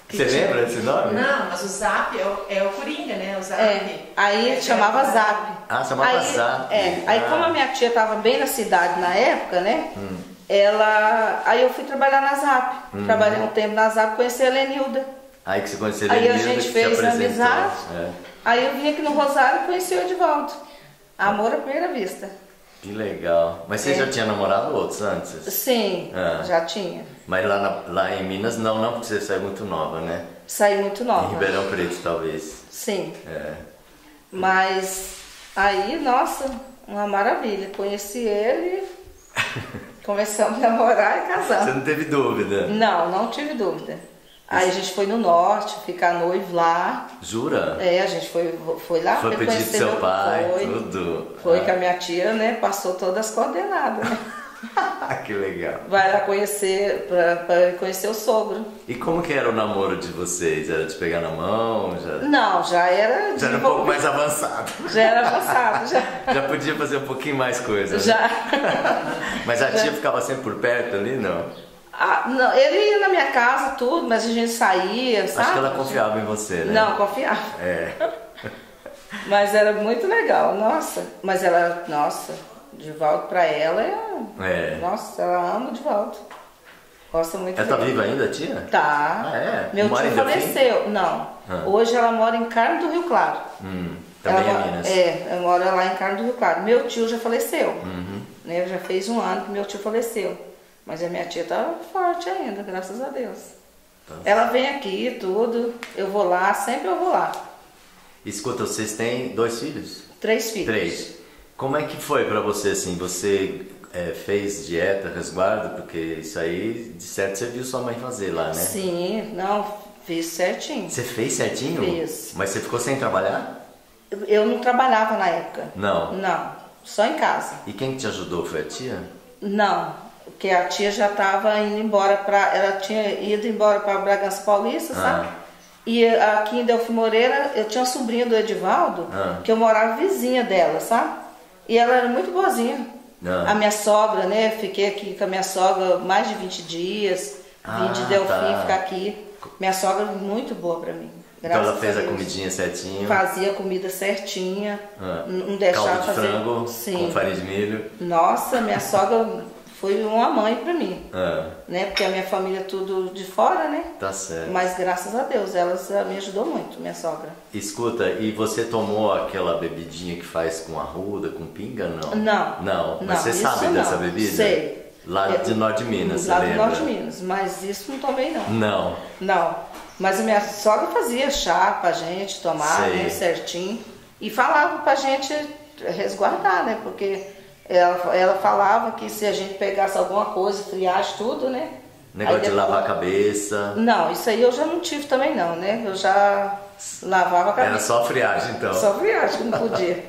Você tinha... lembra desse nome? Não, mas o Zap é o, é o Coringa, né? O Zap. É. Aí é, chamava é... Zap. Ah, chamava aí, Zap. É. Ah. Aí como a minha tia estava bem na cidade na época, né? Hum. Ela... Aí eu fui trabalhar na Zap. Uhum. Trabalhei um tempo na Zap, conheci a Helenilda. Aí que você conheceu a Helenilda. Aí a gente fez amizade. É. Aí eu vim aqui no Rosário e conheci o Edivaldo. Amor à primeira vista. Que legal. Mas você é. já tinha namorado outros antes? Sim, ah. já tinha. Mas lá, na, lá em Minas não, não, porque você saiu muito nova, né? Saí muito nova. Em Ribeirão Preto, talvez. Sim. É. Mas aí, nossa, uma maravilha. Conheci ele... Começamos a namorar e casar. Você não teve dúvida? Não, não tive dúvida. Aí a gente foi no norte, ficar noivo lá. Jura? É, a gente foi, foi lá. Foi pedir pro seu pai, foi, tudo. Foi ah. que a minha tia, né, passou todas as coordenadas. Né? Que legal. Vai lá conhecer, pra, pra conhecer o sogro. E como que era o namoro de vocês? Era de pegar na mão? Já... Não, já era... Já era um pouco mais avançado. Já era avançado, já. Já podia fazer um pouquinho mais coisa. Já. Né? Mas a já. tia ficava sempre por perto ali, não? Ah, não, ele ia na minha casa, tudo, mas a gente saía, sabe? Acho que ela confiava em você, né? Não, confiava. É. Mas era muito legal, nossa. Mas ela, nossa... Divaldo pra ela é... é... Nossa, ela ama o Divaldo. Gosta muito dele. Ela tá viva ainda, tia? Tá. Ah, é? Meu tio faleceu. Não. Ah. Hoje ela mora em Carmo do Rio Claro. Hum, também ela é Minas. É, eu moro lá em Carmo do Rio Claro. Meu tio já faleceu. Uhum. Né? Já fez um ano que meu tio faleceu. Mas a minha tia tá forte ainda, graças a Deus. Nossa. Ela vem aqui e tudo. Eu vou lá, sempre eu vou lá. Escuta, vocês têm dois filhos? Três filhos. Três. Como é que foi pra você, assim, você é, fez dieta, resguardo, porque isso aí, de certo, você viu sua mãe fazer lá, né? Sim, não, fiz certinho. Você fez certinho? Fiz. Mas você ficou sem trabalhar? Eu não trabalhava na época. Não? Não, só em casa. E quem te ajudou, foi a tia? Não, porque a tia já tava indo embora pra, ela tinha ido embora pra Bragança Paulista, ah. sabe? E aqui em Delfim Moreira, eu tinha uma sobrinha do Edivaldo, ah. que eu morava vizinha dela, sabe? E ela era muito boazinha. Ah. A minha sogra, né? Fiquei aqui com a minha sogra mais de vinte dias. Ah, vim de Delfim tá. ficar aqui. Minha sogra muito boa pra mim. Então ela fez a, a comidinha certinha? Fazia a comida certinha. Ah. Não deixava Caldo de fazer... frango Sim. com farinha de milho. Nossa, minha sogra foi uma mãe pra mim. Ah. Né? Porque a minha família é tudo de fora, né? Tá certo. Mas graças a Deus, ela me ajudou muito, minha sogra. Escuta, e você tomou aquela bebidinha que faz com arruda, com pinga, não? Não. Não, mas não, você sabe não. dessa bebida? Sei. Lá é, de norte de Minas, você lembra? Lá do norte de Minas, mas isso não tomei não. Não? Não, mas a minha sogra fazia chá pra gente tomar, né, certinho. E falava pra gente resguardar, né, porque... Ela, ela falava que se a gente pegasse alguma coisa, friasse tudo, né? Negócio depois... de lavar a cabeça... Não, isso aí eu já não tive também não, né? Eu já lavava a cabeça. Era só friagem então? Só friagem, não podia.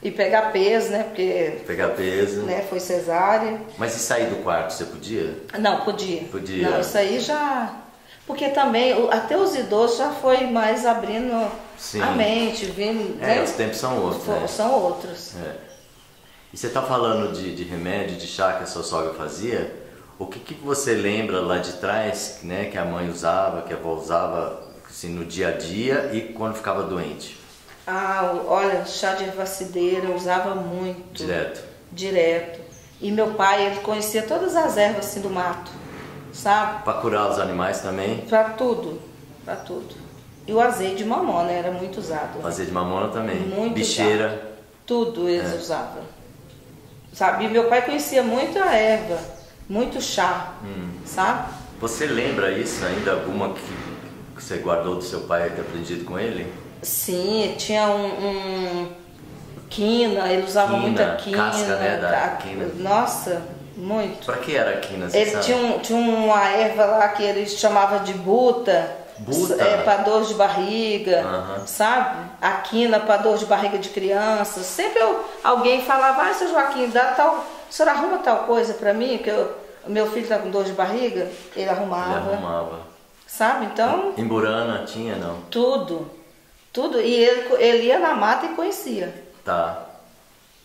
E pegar peso, né? Porque... Pegar peso. Né? Foi cesárea. Mas e sair do quarto, você podia? Não, podia. Podia. Não, isso aí já... Porque também, até os idosos já foi mais abrindo Sim. a mente, vindo... É, né? Os tempos são outros, né? São outros. É. E você está falando de, de remédio, de chá que a sua sogra fazia, o que, que você lembra lá de trás, né, que a mãe usava, que a avó usava assim, no dia a dia e quando ficava doente? Ah, olha, chá de ervacideira eu usava muito. Direto? Direto. E meu pai, ele conhecia todas as ervas assim do mato, sabe? Para curar os animais também? Para tudo, para tudo. E o azeite de mamona era muito usado. O azeite de mamona também? Muito Bicheira? Usado. Tudo eles é. usavam. Sabe? Meu pai conhecia muito a erva, muito chá, hum. sabe? Você lembra isso ainda, alguma que você guardou do seu pai e ter aprendido com ele? Sim, tinha um, um quina, ele usava quina, muita quina. Casca, né? Da da, quina. Nossa, muito. Pra que era a quina, você ele sabe? Tinha, um, tinha uma erva lá que ele chamava de buta. Buta? É, pra dor de barriga, uhum. sabe? A quina pra dor de barriga de criança. Sempre eu, alguém falava, ah, seu Joaquim, dá tal, o senhor arruma tal coisa pra mim, que eu, O meu filho tá com dor de barriga, ele arrumava. Ele arrumava. Sabe, então... Em Burana tinha, não? Tudo. Tudo. E ele, ele ia na mata e conhecia. Tá.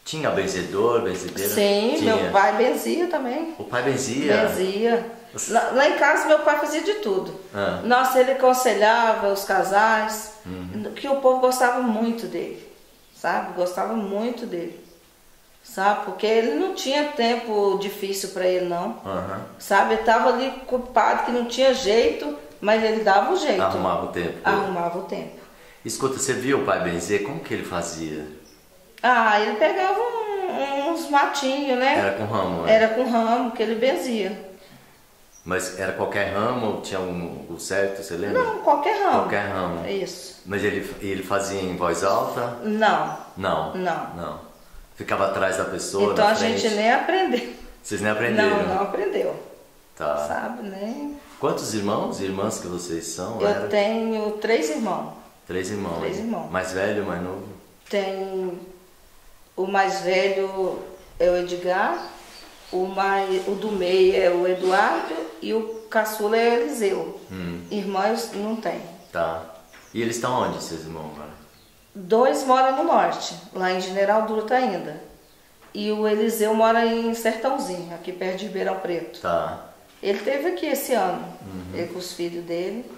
Tinha benzedor, benzedeira? Sim, tinha. Meu pai benzia também. O pai benzia? Benzia. Você... Lá, lá em casa meu pai fazia de tudo. Ah. Nossa, ele aconselhava os casais, uhum. que o povo gostava muito dele, sabe? Gostava muito dele, sabe? Porque ele não tinha tempo difícil para ele, não. Uhum. Sabe? Ele estava ali culpado que não tinha jeito, mas ele dava um jeito. Arrumava o tempo. Arrumava o tempo. Escuta, você viu o pai benzer? Como que ele fazia? Ah, ele pegava um, uns matinhos, né? Era com ramo, né? Era com ramo que ele benzia. Mas era qualquer ramo? Tinha um, um certo, você lembra? Não, qualquer ramo. Qualquer ramo. Isso. Mas ele, ele fazia em voz alta? Não. Não? Não. Não. Ficava atrás da pessoa, então na frente? A gente nem aprendeu. Vocês nem aprenderam? Não, não aprendeu. Tá. Sabe, nem... Quantos irmãos e irmãs que vocês são? Eu era? tenho três irmãos. Três irmãos? Três irmãos. Mais velho, mais novo? Tenho... O mais velho é o Edgar, o, mais, o do meio é o Eduardo e o caçula é o Eliseu. Hum. Irmãos não tem. Tá. E eles estão onde, esses irmãos agora? Dois moram no norte, lá em General Dutra ainda. E o Eliseu mora em Sertãozinho, aqui perto de Ribeirão Preto. Tá. Ele esteve aqui esse ano, uhum. ele com os filhos dele.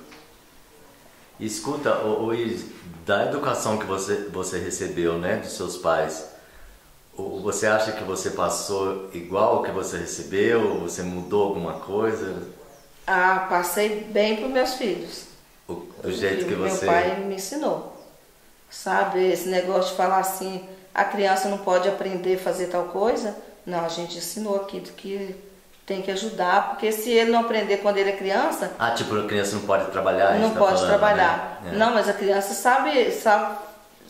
Escuta, o, o, da educação que você, você recebeu, né, dos seus pais... Você acha que você passou igual ao que você recebeu? Você mudou alguma coisa? Ah, passei bem para os meus filhos. O, do jeito o que você... Meu pai me ensinou. Sabe, esse negócio de falar assim, a criança não pode aprender a fazer tal coisa? Não, a gente ensinou aqui do que tem que ajudar, porque se ele não aprender quando ele é criança... Ah, tipo, a criança não pode trabalhar? Não pode falando, trabalhar. Né? É. Não, mas a criança sabe... sabe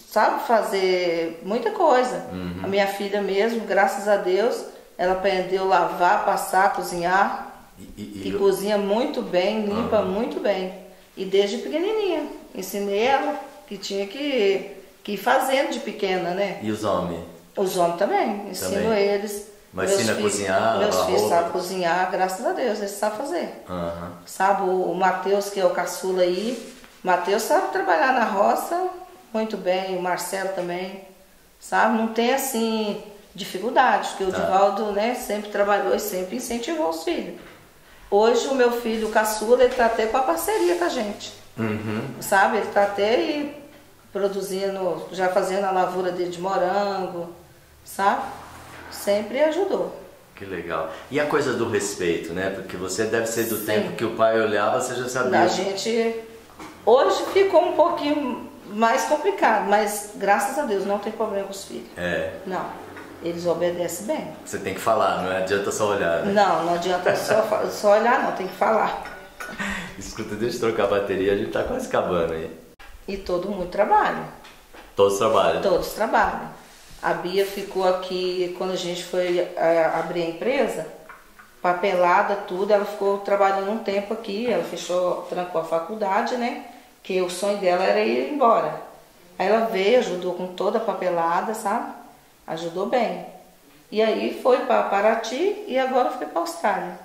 Sabe fazer muita coisa. Uhum. A minha filha mesmo, graças a Deus, ela aprendeu a lavar, passar, cozinhar. E, e, e cozinha muito bem, limpa uhum. muito bem. E desde pequenininha. Ensinei ela que tinha que, que ir fazendo de pequena, né? E os homens? Os homens também. Ensino também. Eles. Mas ensina a cozinhar? Meus filhos sabem cozinhar, graças a Deus, eles sabem fazer. Uhum. Sabe, o, o Matheus, que é o caçula aí, Matheus sabe trabalhar na roça... Muito bem, o Marcelo também, sabe? Não tem, assim, dificuldade, porque o tá. Duvaldo, né, sempre trabalhou e sempre incentivou os filhos. Hoje o meu filho, o caçula, ele tá até com a parceria com a gente, uhum. sabe? Ele tá até aí produzindo, já fazendo a lavoura dele de morango, sabe? Sempre ajudou. Que legal. E a coisa do respeito, né? Porque você deve ser do Sim. tempo que o pai olhava, você já sabia. A gente... Hoje ficou um pouquinho... mais complicado, mas graças a Deus não tem problema com os filhos. É. Não, eles obedecem bem. Você tem que falar, não adianta só olhar, né? Não, não adianta só, só olhar não, tem que falar. Escuta, deixa eu trocar a bateria, a gente tá quase acabando aí. E todo mundo trabalha. Todos trabalham? Todos trabalham. A Bia ficou aqui, quando a gente foi uh, abrir a empresa, papelada, tudo, ela ficou trabalhando um tempo aqui, ela fechou, trancou a faculdade, né? Que o sonho dela era ir embora. Aí ela veio, ajudou com toda a papelada, sabe? Ajudou bem. E aí foi para Paraty e agora foi para Austrália.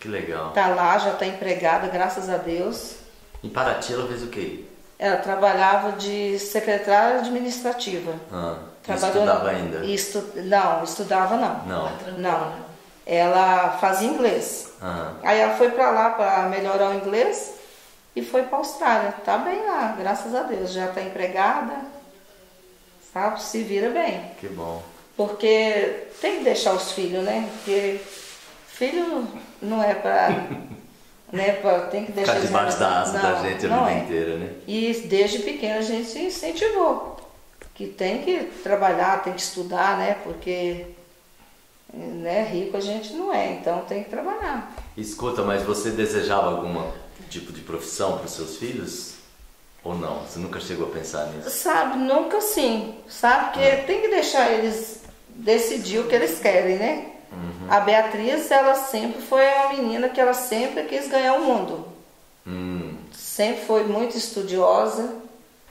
Que legal. Tá lá, já tá empregada, graças a Deus. Em Paraty ela fez o quê? Ela trabalhava de secretária administrativa. Ah, trabalhou... estudava ainda? Estu... Não, estudava não. Não? Não. Ela fazia inglês. Ah. Aí ela foi para lá para melhorar o inglês. E foi para a Austrália, tá bem lá, graças a Deus, já tá empregada, sabe, se vira bem. Que bom. Porque tem que deixar os filhos, né, porque filho não é para, né, pra, tem que deixar... Ficar debaixo da asa da gente a vida inteira, né? E desde pequena a gente incentivou, que tem que trabalhar, tem que estudar, né, porque... Né, rico a gente não é, então tem que trabalhar. Escuta, mas você desejava algum tipo de profissão para os seus filhos? Ou não? Você nunca chegou a pensar nisso? Sabe, nunca sim. Sabe que uhum. tem que deixar eles decidir o que eles querem, né? Uhum. A Beatriz, ela sempre foi uma menina que ela sempre quis ganhar o mundo. Uhum. Sempre foi muito estudiosa,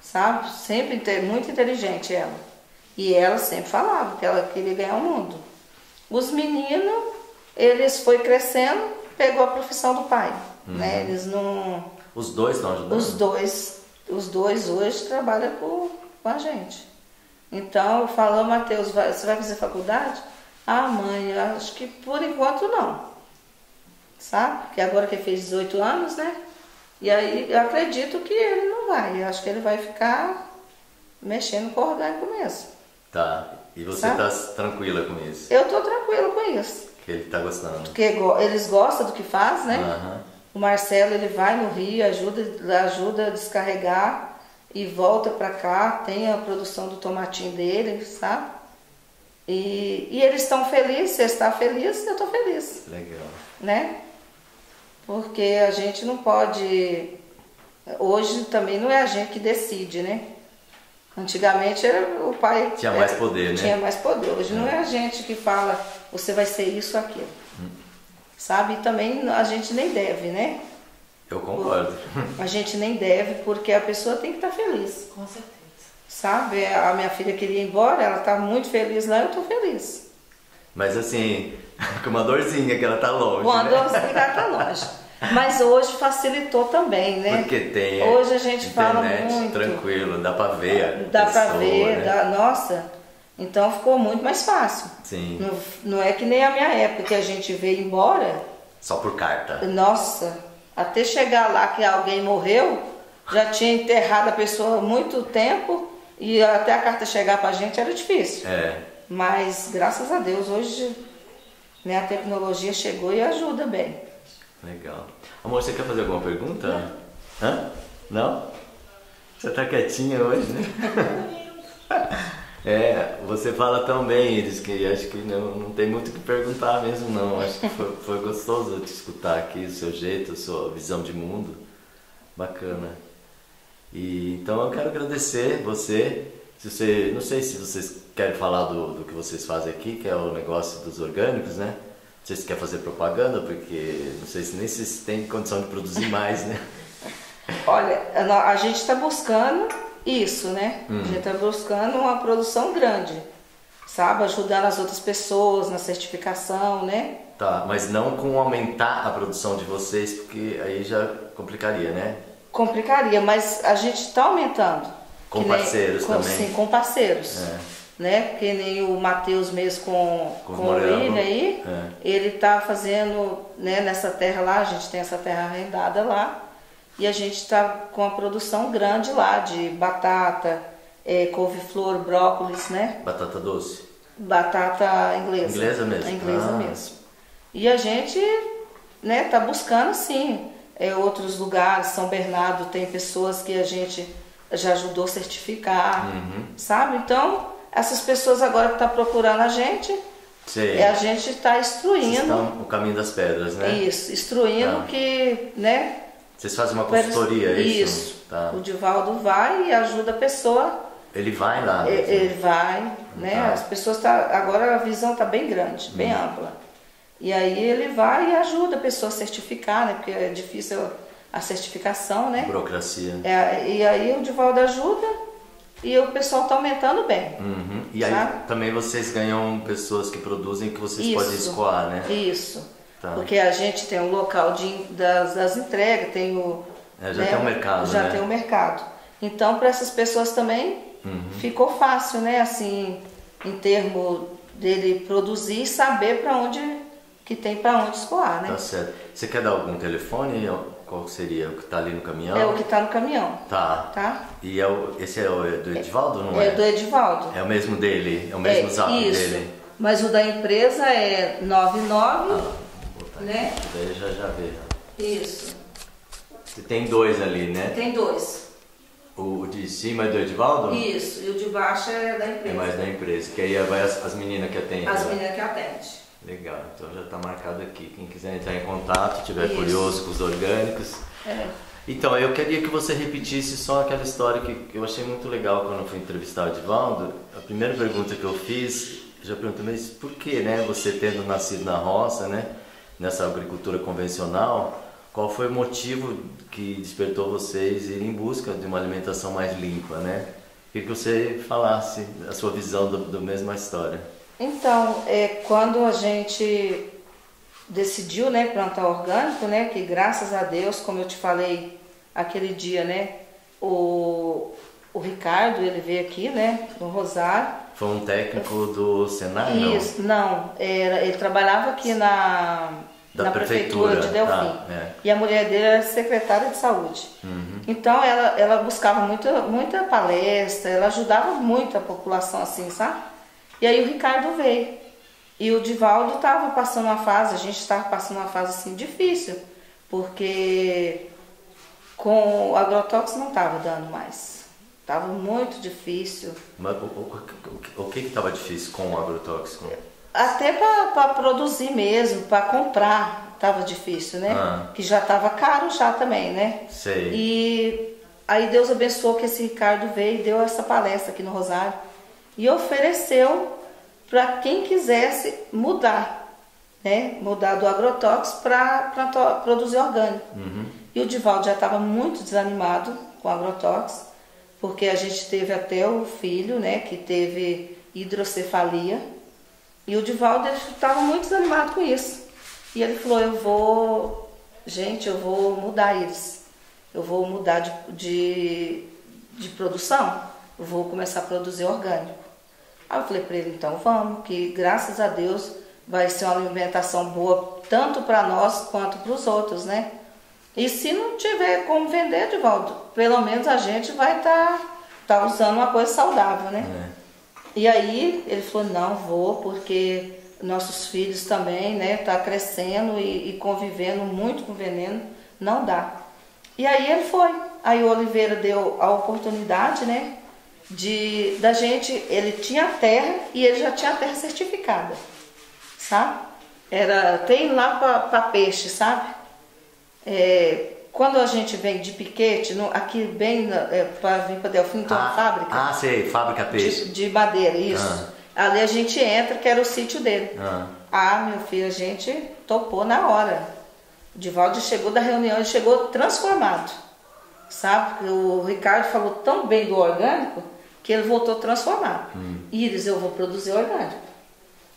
sabe? Sempre muito inteligente ela. E ela sempre falava que ela queria ganhar o mundo. Os meninos, eles foi crescendo, pegou a profissão do pai. Uhum. Né? Eles não... Os dois não ajudaram? Os dois, os dois hoje trabalham com, com a gente. Então, eu falo, Matheus, você vai fazer faculdade? Ah, mãe, acho que por enquanto não. Sabe? Porque agora que ele fez dezoito anos, né? E aí eu acredito que ele não vai. Eu acho que ele vai ficar mexendo com o orgânico mesmo. Tá. E você sabe? Tá tranquila com isso? Eu tô tranquila com isso. Que ele tá gostando. Porque eles gostam do que faz, né? Uhum. O Marcelo, ele vai no Rio, ajuda, ajuda a descarregar e volta pra cá. Tem a produção do tomatinho dele, sabe? E, e eles estão felizes, você está feliz, eu tô feliz. Legal. Né? Porque a gente não pode... Hoje também não é a gente que decide, né? Antigamente era o pai... Tinha mais poder, né? Tinha mais poder. Hoje não é a gente que fala, você vai ser isso ou aquilo. Hum. Sabe? E também a gente nem deve, né? Eu concordo. A gente nem deve, porque a pessoa tem que estar feliz. Com certeza. Sabe? A minha filha queria ir embora, ela tá muito feliz lá, eu tô feliz. Mas assim, com uma dorzinha que ela tá longe, uma né? dorzinha que ela tá longe. Mas hoje facilitou também, né? Porque tem hoje a gente internet, fala muito tranquilo, dá pra ver. Dá pessoa, pra ver, né? dá, nossa. Então ficou muito mais fácil. Sim. Não, não é que nem a minha época que a gente veio embora. Só por carta. Nossa, até chegar lá que alguém morreu, já tinha enterrado a pessoa há muito tempo e até a carta chegar pra gente era difícil. É. Mas graças a Deus hoje, né, a tecnologia chegou e ajuda bem. Legal. Amor, você quer fazer alguma pergunta? Não. Hã? Não? Você tá quietinha hoje, né? É, você fala tão bem, diz que acho que não, não tem muito o que perguntar mesmo, não. Acho que foi, foi gostoso te escutar aqui, o seu jeito, a sua visão de mundo. Bacana. E, então eu quero agradecer você. Se você, não sei se vocês querem falar do, do que vocês fazem aqui, que é o negócio dos orgânicos, né? Não sei se quer fazer propaganda, porque não sei se nem se tem condição de produzir mais, né? Olha, a gente está buscando isso, né? Hum. A gente está buscando uma produção grande, sabe? Ajudando as outras pessoas na certificação, né? Tá, mas não com aumentar a produção de vocês, porque aí já complicaria, né? Complicaria, mas a gente está aumentando. Com nem, parceiros com, também. Sim, com parceiros. É. Né? Que nem o Matheus mesmo com, com, com o William aí, é. Ele tá fazendo, né, nessa terra lá, a gente tem essa terra arrendada lá, e a gente tá com a produção grande lá de batata, é, couve-flor, brócolis, né? Batata doce? Batata inglesa. Inglesa mesmo? Inglesa ah. mesmo. E a gente, né, tá buscando sim, é, outros lugares, São Bernardo tem pessoas que a gente já ajudou a certificar, uhum. sabe? Então... Essas pessoas agora que estão tá procurando a gente, é a gente está instruindo. Estão o caminho das pedras, né? Isso, instruindo tá. que, né? Vocês fazem uma consultoria, é isso? Isso. Tá. O Edivaldo vai e ajuda a pessoa. Ele vai lá? Ele, ele vai, né? Tá. As pessoas tá, agora a visão está bem grande, bem hum. ampla. E aí ele vai e ajuda a pessoa a certificar, né? Porque é difícil a certificação, né? Burocracia. É, e aí o Edivaldo ajuda. E o pessoal está aumentando bem. Uhum. E sabe? Aí também vocês ganham pessoas que produzem que vocês isso, podem escoar, né? Isso. Tá. Porque a gente tem um local de, das, das entregas, tem o... É, já né, tem um mercado, Já né? tem o um mercado. Então, para essas pessoas também uhum. ficou fácil, né? Assim, em termos dele produzir e saber para onde que tem para onde escoar, né? Tá certo. Você quer dar algum telefone? Qual seria? O que está ali no caminhão? É o que está no caminhão. Tá. Tá? E é o, esse é, o, é do Edivaldo, não é? É do Edivaldo. É o mesmo dele? É o mesmo é, zap isso. dele? Mas o da empresa é nove nove, ah, né? Aqui. Daí já já vê. Isso. E tem dois ali, né? Tem dois. O de cima é do Edivaldo? Isso. E o de baixo é da empresa. É mais da empresa, que aí vai as, as meninas que atendem. As né? meninas que atendem. Legal, então já está marcado aqui. Quem quiser entrar em contato, estiver Isso. curioso com os orgânicos. É. Então, eu queria que você repetisse só aquela história que eu achei muito legal quando eu fui entrevistar o Edivaldo. A primeira pergunta que eu fiz, eu já perguntei, mas por que, né, você tendo nascido na roça, né, nessa agricultura convencional, qual foi o motivo que despertou vocês irem em busca de uma alimentação mais limpa, né? Queria que você falasse a sua visão da mesma história. Então, é, quando a gente decidiu, né, plantar orgânico, né, que graças a Deus, como eu te falei aquele dia, né, o, o Ricardo, ele veio aqui, né, no Rosário. Foi um técnico do Senai? Isso, não, era, ele trabalhava aqui na, na prefeitura, prefeitura de Delfim, ah, é. E a mulher dele era secretária de saúde. Uhum. Então ela, ela buscava muita, muita palestra, ela ajudava muito a população assim, sabe? E aí o Ricardo veio. E o Duvaldo estava passando uma fase, a gente estava passando uma fase assim difícil, porque com o agrotóxico não estava dando mais. Estava muito difícil. Mas o, o, o, o que estava difícil com o agrotóxico? Até para produzir mesmo, para comprar estava difícil, né? Ah. Que já estava caro já também, né? Sei. E aí Deus abençoou que esse Ricardo veio e deu essa palestra aqui no Rosário e ofereceu para quem quisesse mudar, né? Mudar do agrotóxico para produzir orgânico. Uhum. E o Duvaldo já estava muito desanimado com o agrotóxico, porque a gente teve até o filho, né? Que teve hidrocefalia. E o Duvaldo estava muito desanimado com isso. E ele falou, eu vou... Gente, eu vou mudar eles. Eu vou mudar de, de, de produção. Eu vou começar a produzir orgânico. Aí eu falei para ele, então vamos, que graças a Deus vai ser uma alimentação boa tanto para nós quanto para os outros, né? E se não tiver como vender, Duvaldo, pelo menos a gente vai estar tá, tá usando uma coisa saudável, né? É. E aí ele falou, não vou, porque nossos filhos também, né, tá crescendo e, e convivendo muito com veneno, não dá. E aí ele foi, aí o Oliveira deu a oportunidade, né? De, da gente, ele tinha terra e ele já tinha terra certificada, sabe? Era, tem lá para peixe, sabe? É, quando a gente vem de piquete, no, aqui bem é, para vir para Delfim, então ah, fábrica. Ah, sei, fábrica peixe. De, de madeira, isso. Ah. Ali a gente entra, que era o sítio dele. Ah. ah, meu filho, a gente topou na hora. O Duvaldo chegou da reunião, ele chegou transformado, sabe? O Ricardo falou tão bem do orgânico que ele voltou transformado. Hum. Iris, eu vou produzir orgânico.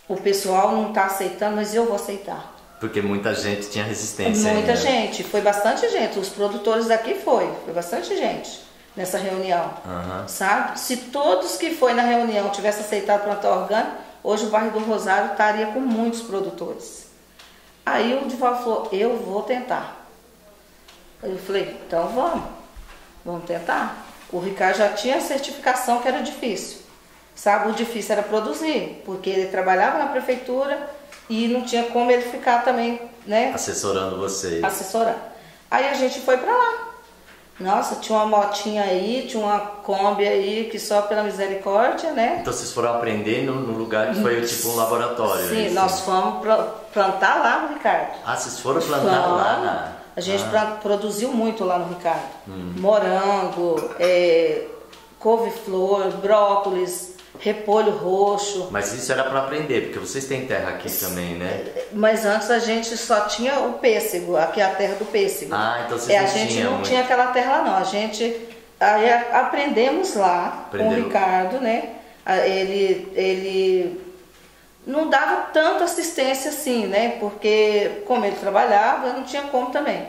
O pessoal não está aceitando, mas eu vou aceitar. Porque muita gente tinha resistência. Muita ainda. gente, foi bastante gente. Os produtores daqui foi, foi bastante gente nessa reunião. Uhum. Sabe? Se todos que foi na reunião tivessem aceitado plantar orgânico, hoje o bairro do Rosário estaria com muitos produtores. Aí o Duvaldo falou, eu vou tentar. Eu falei, então vamos, vamos tentar. O Ricardo já tinha certificação que era difícil, sabe? O difícil era produzir, porque ele trabalhava na prefeitura e não tinha como ele ficar também, né? Assessorando vocês. Assessorando. Aí a gente foi pra lá. Nossa, tinha uma motinha aí, tinha uma Kombi aí, que só pela misericórdia, né? Então vocês foram aprender no, no lugar que foi tipo um laboratório. Sim, é nós fomos plantar lá no Ricardo. Ah, vocês foram plantar fomos lá? lá. A gente ah. produziu muito lá no Ricardo. Hum. Morango, é, couve-flor, brócolis, repolho roxo. Mas isso era para aprender, porque vocês têm terra aqui também, né? Mas antes a gente só tinha o pêssego, aqui é a terra do pêssego. Ah, então vocês é, não tinham. A gente não muito. tinha aquela terra lá não, a gente aí, aprendemos lá Aprendeu. com o Ricardo, né? Ele, ele não dava tanta assistência assim, né? Porque como ele trabalhava, não tinha como também.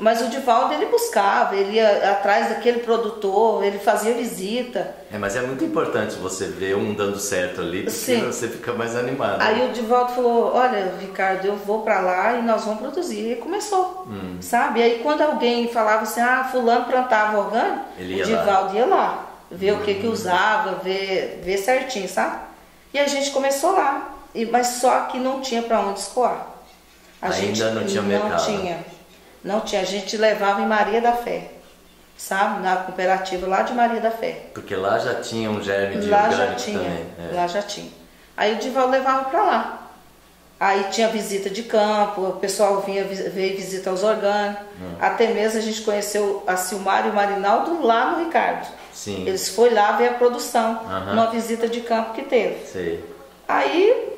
Mas o Duvaldo, ele buscava, ele ia atrás daquele produtor, ele fazia visita. É, mas é muito importante você ver um dando certo ali, porque Sim. você fica mais animado. Aí o Duvaldo falou, olha, Ricardo, eu vou pra lá e nós vamos produzir. E começou, hum. sabe? E aí quando alguém falava assim, ah, fulano plantava orgânico, ele ia o Duvaldo lá. ia lá, ver hum. o que que usava, ver, ver certinho, sabe? E a gente começou lá, mas só que não tinha pra onde escoar. A Ainda gente não tinha não mercado. Tinha. Não tinha, a gente levava em Maria da Fé, sabe? Na cooperativa lá de Maria da Fé. Porque lá já tinha um germe de orgânico já tinha, também. É. Lá já tinha. Aí o Duvaldo levava para lá. Aí tinha visita de campo, o pessoal vinha veio visitar os orgânicos. Hum. Até mesmo a gente conheceu a Silmara e o Marinaldo lá no Ricardo. Sim. Eles foram lá ver a produção, uhum. numa visita de campo que teve. Sim. Aí,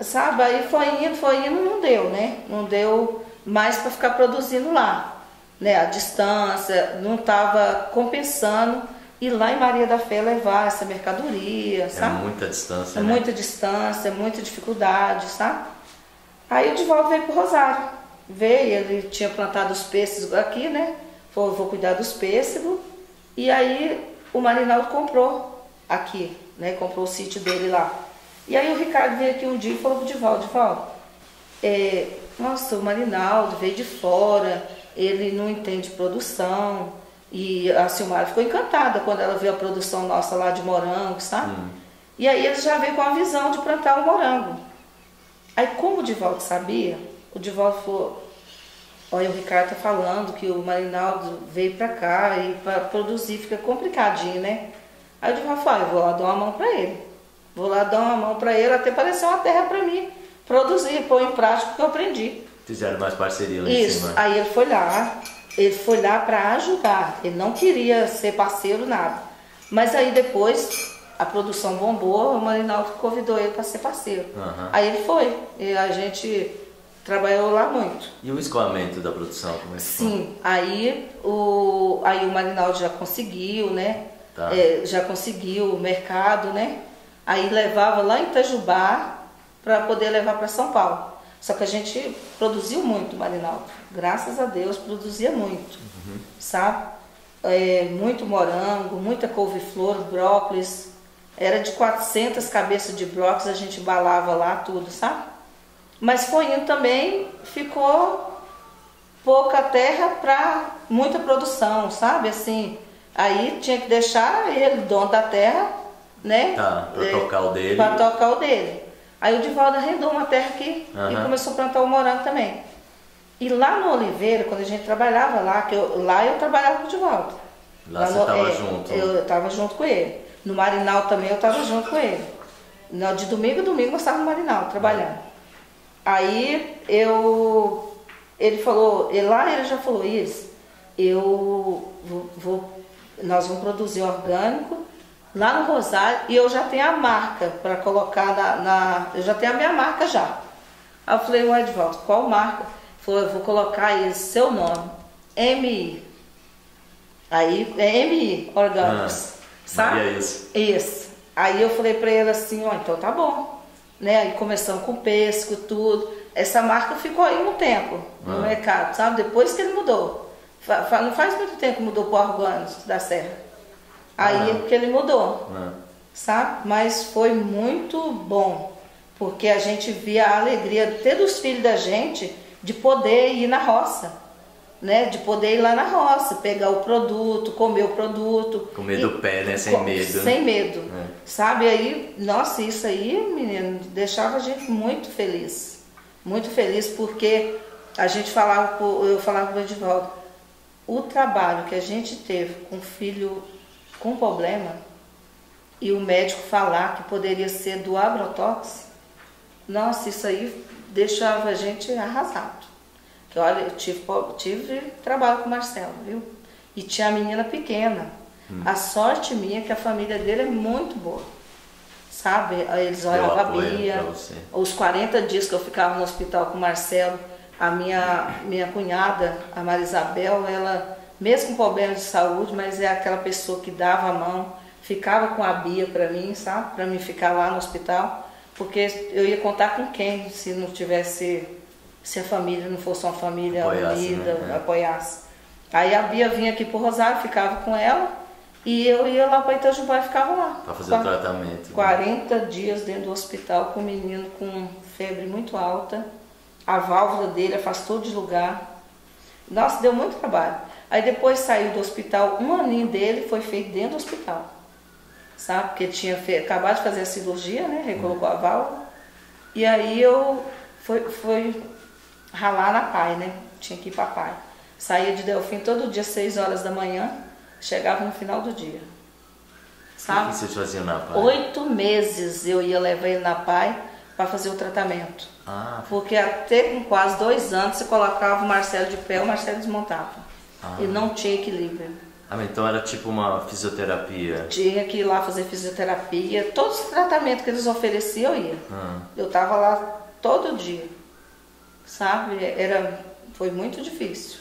sabe, aí foi indo, foi indo, não deu, né? Não deu... Mas para ficar produzindo lá, né? A distância, não estava compensando ir lá em Maria da Fé levar essa mercadoria, sabe? É muita distância, é né? muita distância, muita dificuldade, sabe? Aí o Duvaldo veio pro Rosário. Veio, ele tinha plantado os pêssegos aqui, né? Falou, vou cuidar dos pêssegos. E aí o Marinaldo comprou aqui, né? Comprou o sítio dele lá. E aí o Ricardo veio aqui um dia e falou pro Duvaldo, Duvaldo, é, nossa, o Marinaldo veio de fora, ele não entende produção. E a Silmara ficou encantada quando ela viu a produção nossa lá de morangos, sabe? Hum. E aí ele já veio com a visão de plantar o morango. Aí como o Duvaldo sabia, o Duvaldo falou, olha, o Ricardo tá falando que o Marinaldo veio pra cá e pra produzir fica complicadinho, né? Aí o Duvaldo falou, ah, eu vou lá dar uma mão pra ele. Vou lá dar uma mão pra ele até parecer uma terra pra mim. Produzir, pôr em prática o que eu aprendi. Fizeram mais parceria lá em cima. Isso, aí ele foi lá, ele foi lá pra ajudar. Ele não queria ser parceiro, nada. Mas aí depois... a produção bombou, o Marinaldo convidou ele para ser parceiro. Uhum. Aí ele foi, e a gente trabalhou lá muito. E o escoamento da produção? Como é que Sim, foi? Aí, o, aí o Marinaldo já conseguiu, né? Tá. É, já conseguiu o mercado, né? Aí levava lá em Itajubá para poder levar para São Paulo. Só que a gente produziu muito, Marinaldo. Graças a Deus, produzia muito, uhum. sabe? É, muito morango, muita couve-flor, brócolis. Era de quatrocentas cabeças de brócolis, a gente balava lá tudo, sabe? Mas foi indo também, ficou pouca terra para muita produção, sabe? Assim, aí tinha que deixar ele, dono da terra, né? Tá, para tocar o dele. Para tocar o dele. Aí o Duvaldo arrendou uma terra aqui uhum. e começou a plantar o morango também. E lá no Oliveira, quando a gente trabalhava lá, que eu, lá eu trabalhava com o Duvaldo. Lá, lá você estava é, junto? Eu estava junto com ele. No Marinaldo também eu estava junto com ele. De domingo a domingo eu estava no Marinaldo trabalhando. Aí eu... ele falou... ele lá ele já falou isso. Eu vou... vou nós vamos produzir orgânico lá no Rosário e eu já tenho a marca para colocar na, na... eu já tenho a minha marca já. Aí eu falei, ué, Edivaldo, qual marca? Ele falou, eu vou colocar aí seu nome. M I. Aí é M I, orgânicos. Ah. Sabe? Maria Ilse. Isso. Aí eu falei pra ele assim, ó, oh, então tá bom. Né? Aí começamos com pesco, tudo. Essa marca ficou aí um tempo ah. no mercado, sabe? Depois que ele mudou. Não faz muito tempo que mudou pro orgânico da Serra. Aí ah. é que ele mudou. Ah. Sabe? Mas foi muito bom. Porque a gente via a alegria até dos filhos da gente de poder ir na roça. Né, de poder ir lá na roça, pegar o produto, comer o produto. Comer do pé, né? Sem com, medo. Sem medo. É. Sabe? Aí, nossa, isso aí, menino, deixava a gente muito feliz. Muito feliz, porque a gente falava, eu falava com o Edivaldo, o trabalho que a gente teve com um filho com problema e o médico falar que poderia ser do agrotóxico, nossa, isso aí deixava a gente arrasado. Que olha, eu tive, tive trabalho com o Marcelo, viu? E tinha a menina pequena. Hum. A sorte minha é que a família dele é muito boa. Sabe? Eles olhavam a Bia. Os quarenta dias que eu ficava no hospital com o Marcelo, a minha, minha cunhada, a Marisabel, ela, mesmo com problema de saúde, mas é aquela pessoa que dava a mão, ficava com a Bia pra mim, sabe? Pra mim ficar lá no hospital. Porque eu ia contar com quem se não tivesse... se a família não fosse uma família apoiasse, unida, né? é. apoiasse. Aí a Bia vinha aqui pro Rosário, ficava com ela, e eu ia lá para Itajubá e ficava lá. Para fazer o tratamento. quarenta dias dentro do hospital com um menino com febre muito alta, a válvula dele afastou de lugar. Nossa, deu muito trabalho. Aí depois saiu do hospital, um aninho dele foi feito dentro do hospital. Sabe? Porque tinha fe... acabado de fazer a cirurgia, né? Recolocou hum. a válvula. E aí eu... foi... foi... ralar na P A I, né? Tinha que ir pra P A I. Saía de Delfim todo dia, seis horas da manhã, chegava no final do dia. Sabe? O que vocês faziam na P A I? Oito meses eu ia levar ele na P A I pra fazer o tratamento. Ah. Porque até com quase dois anos você colocava o Marcelo de pé, o Marcelo desmontava. Ah. E não tinha equilíbrio. Ah, então era tipo uma fisioterapia? Tinha que ir lá fazer fisioterapia. Todos os tratamentos que eles ofereciam eu ia. Ah. Eu tava lá todo dia. Sabe, era, foi muito difícil,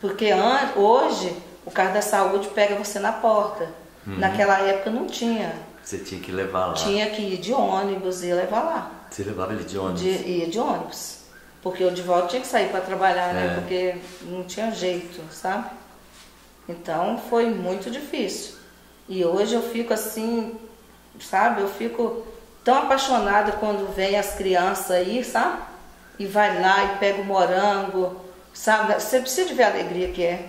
porque an, hoje o carro da saúde pega você na porta, uhum. naquela época não tinha. Você tinha que levar lá? Tinha que ir de ônibus e levar lá. Você levava ele de ônibus? De, ia de ônibus, Porque o Edivaldo tinha que sair para trabalhar, né? É. Porque não tinha jeito, sabe? Então foi muito difícil. E hoje eu fico assim, sabe? Eu fico tão apaixonada quando vem as crianças aí, sabe? E vai lá e pega o morango, sabe? Você precisa ver a alegria que é.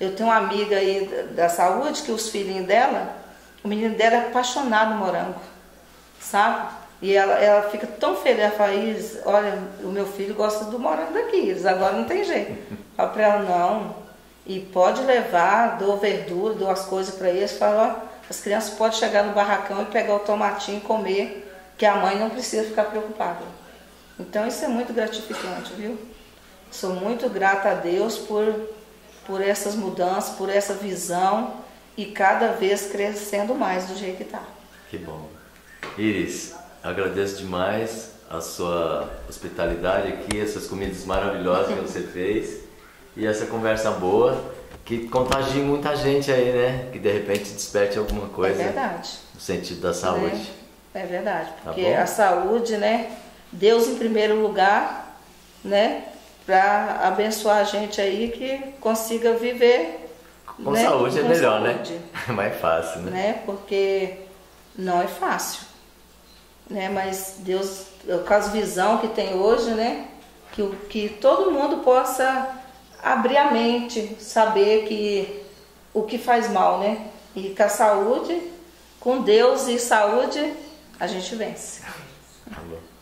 Eu tenho uma amiga aí da saúde que os filhinhos dela, o menino dela é apaixonado no morango, sabe? E ela, ela fica tão feliz, ela fala, Isis, olha, o meu filho gosta do morango daqui, Isis, agora não tem jeito. Fala pra ela, não, e pode levar, dou verdura, dou as coisas para eles, fala, ó, as crianças podem chegar no barracão e pegar o tomatinho e comer, que a mãe não precisa ficar preocupada. Então isso é muito gratificante, viu? Sou muito grata a Deus por, por essas mudanças, por essa visão, e cada vez crescendo mais do jeito que tá. Que bom. Iris, agradeço demais a sua hospitalidade aqui, essas comidas maravilhosas que você fez e essa conversa boa que contagia muita gente aí, né? Que de repente desperte alguma coisa. É verdade. No sentido da saúde. É, é verdade, porque tá bom? A saúde, né? Deus em primeiro lugar, né? Para abençoar a gente aí que consiga viver com, né? Saúde é com melhor, saúde, né? É mais fácil, né? né? Porque não é fácil. Né, mas Deus, com as visão que tem hoje, né, que, que todo mundo possa abrir a mente, saber que o que faz mal, né? E com a saúde, com Deus e saúde, a gente vence. Alô.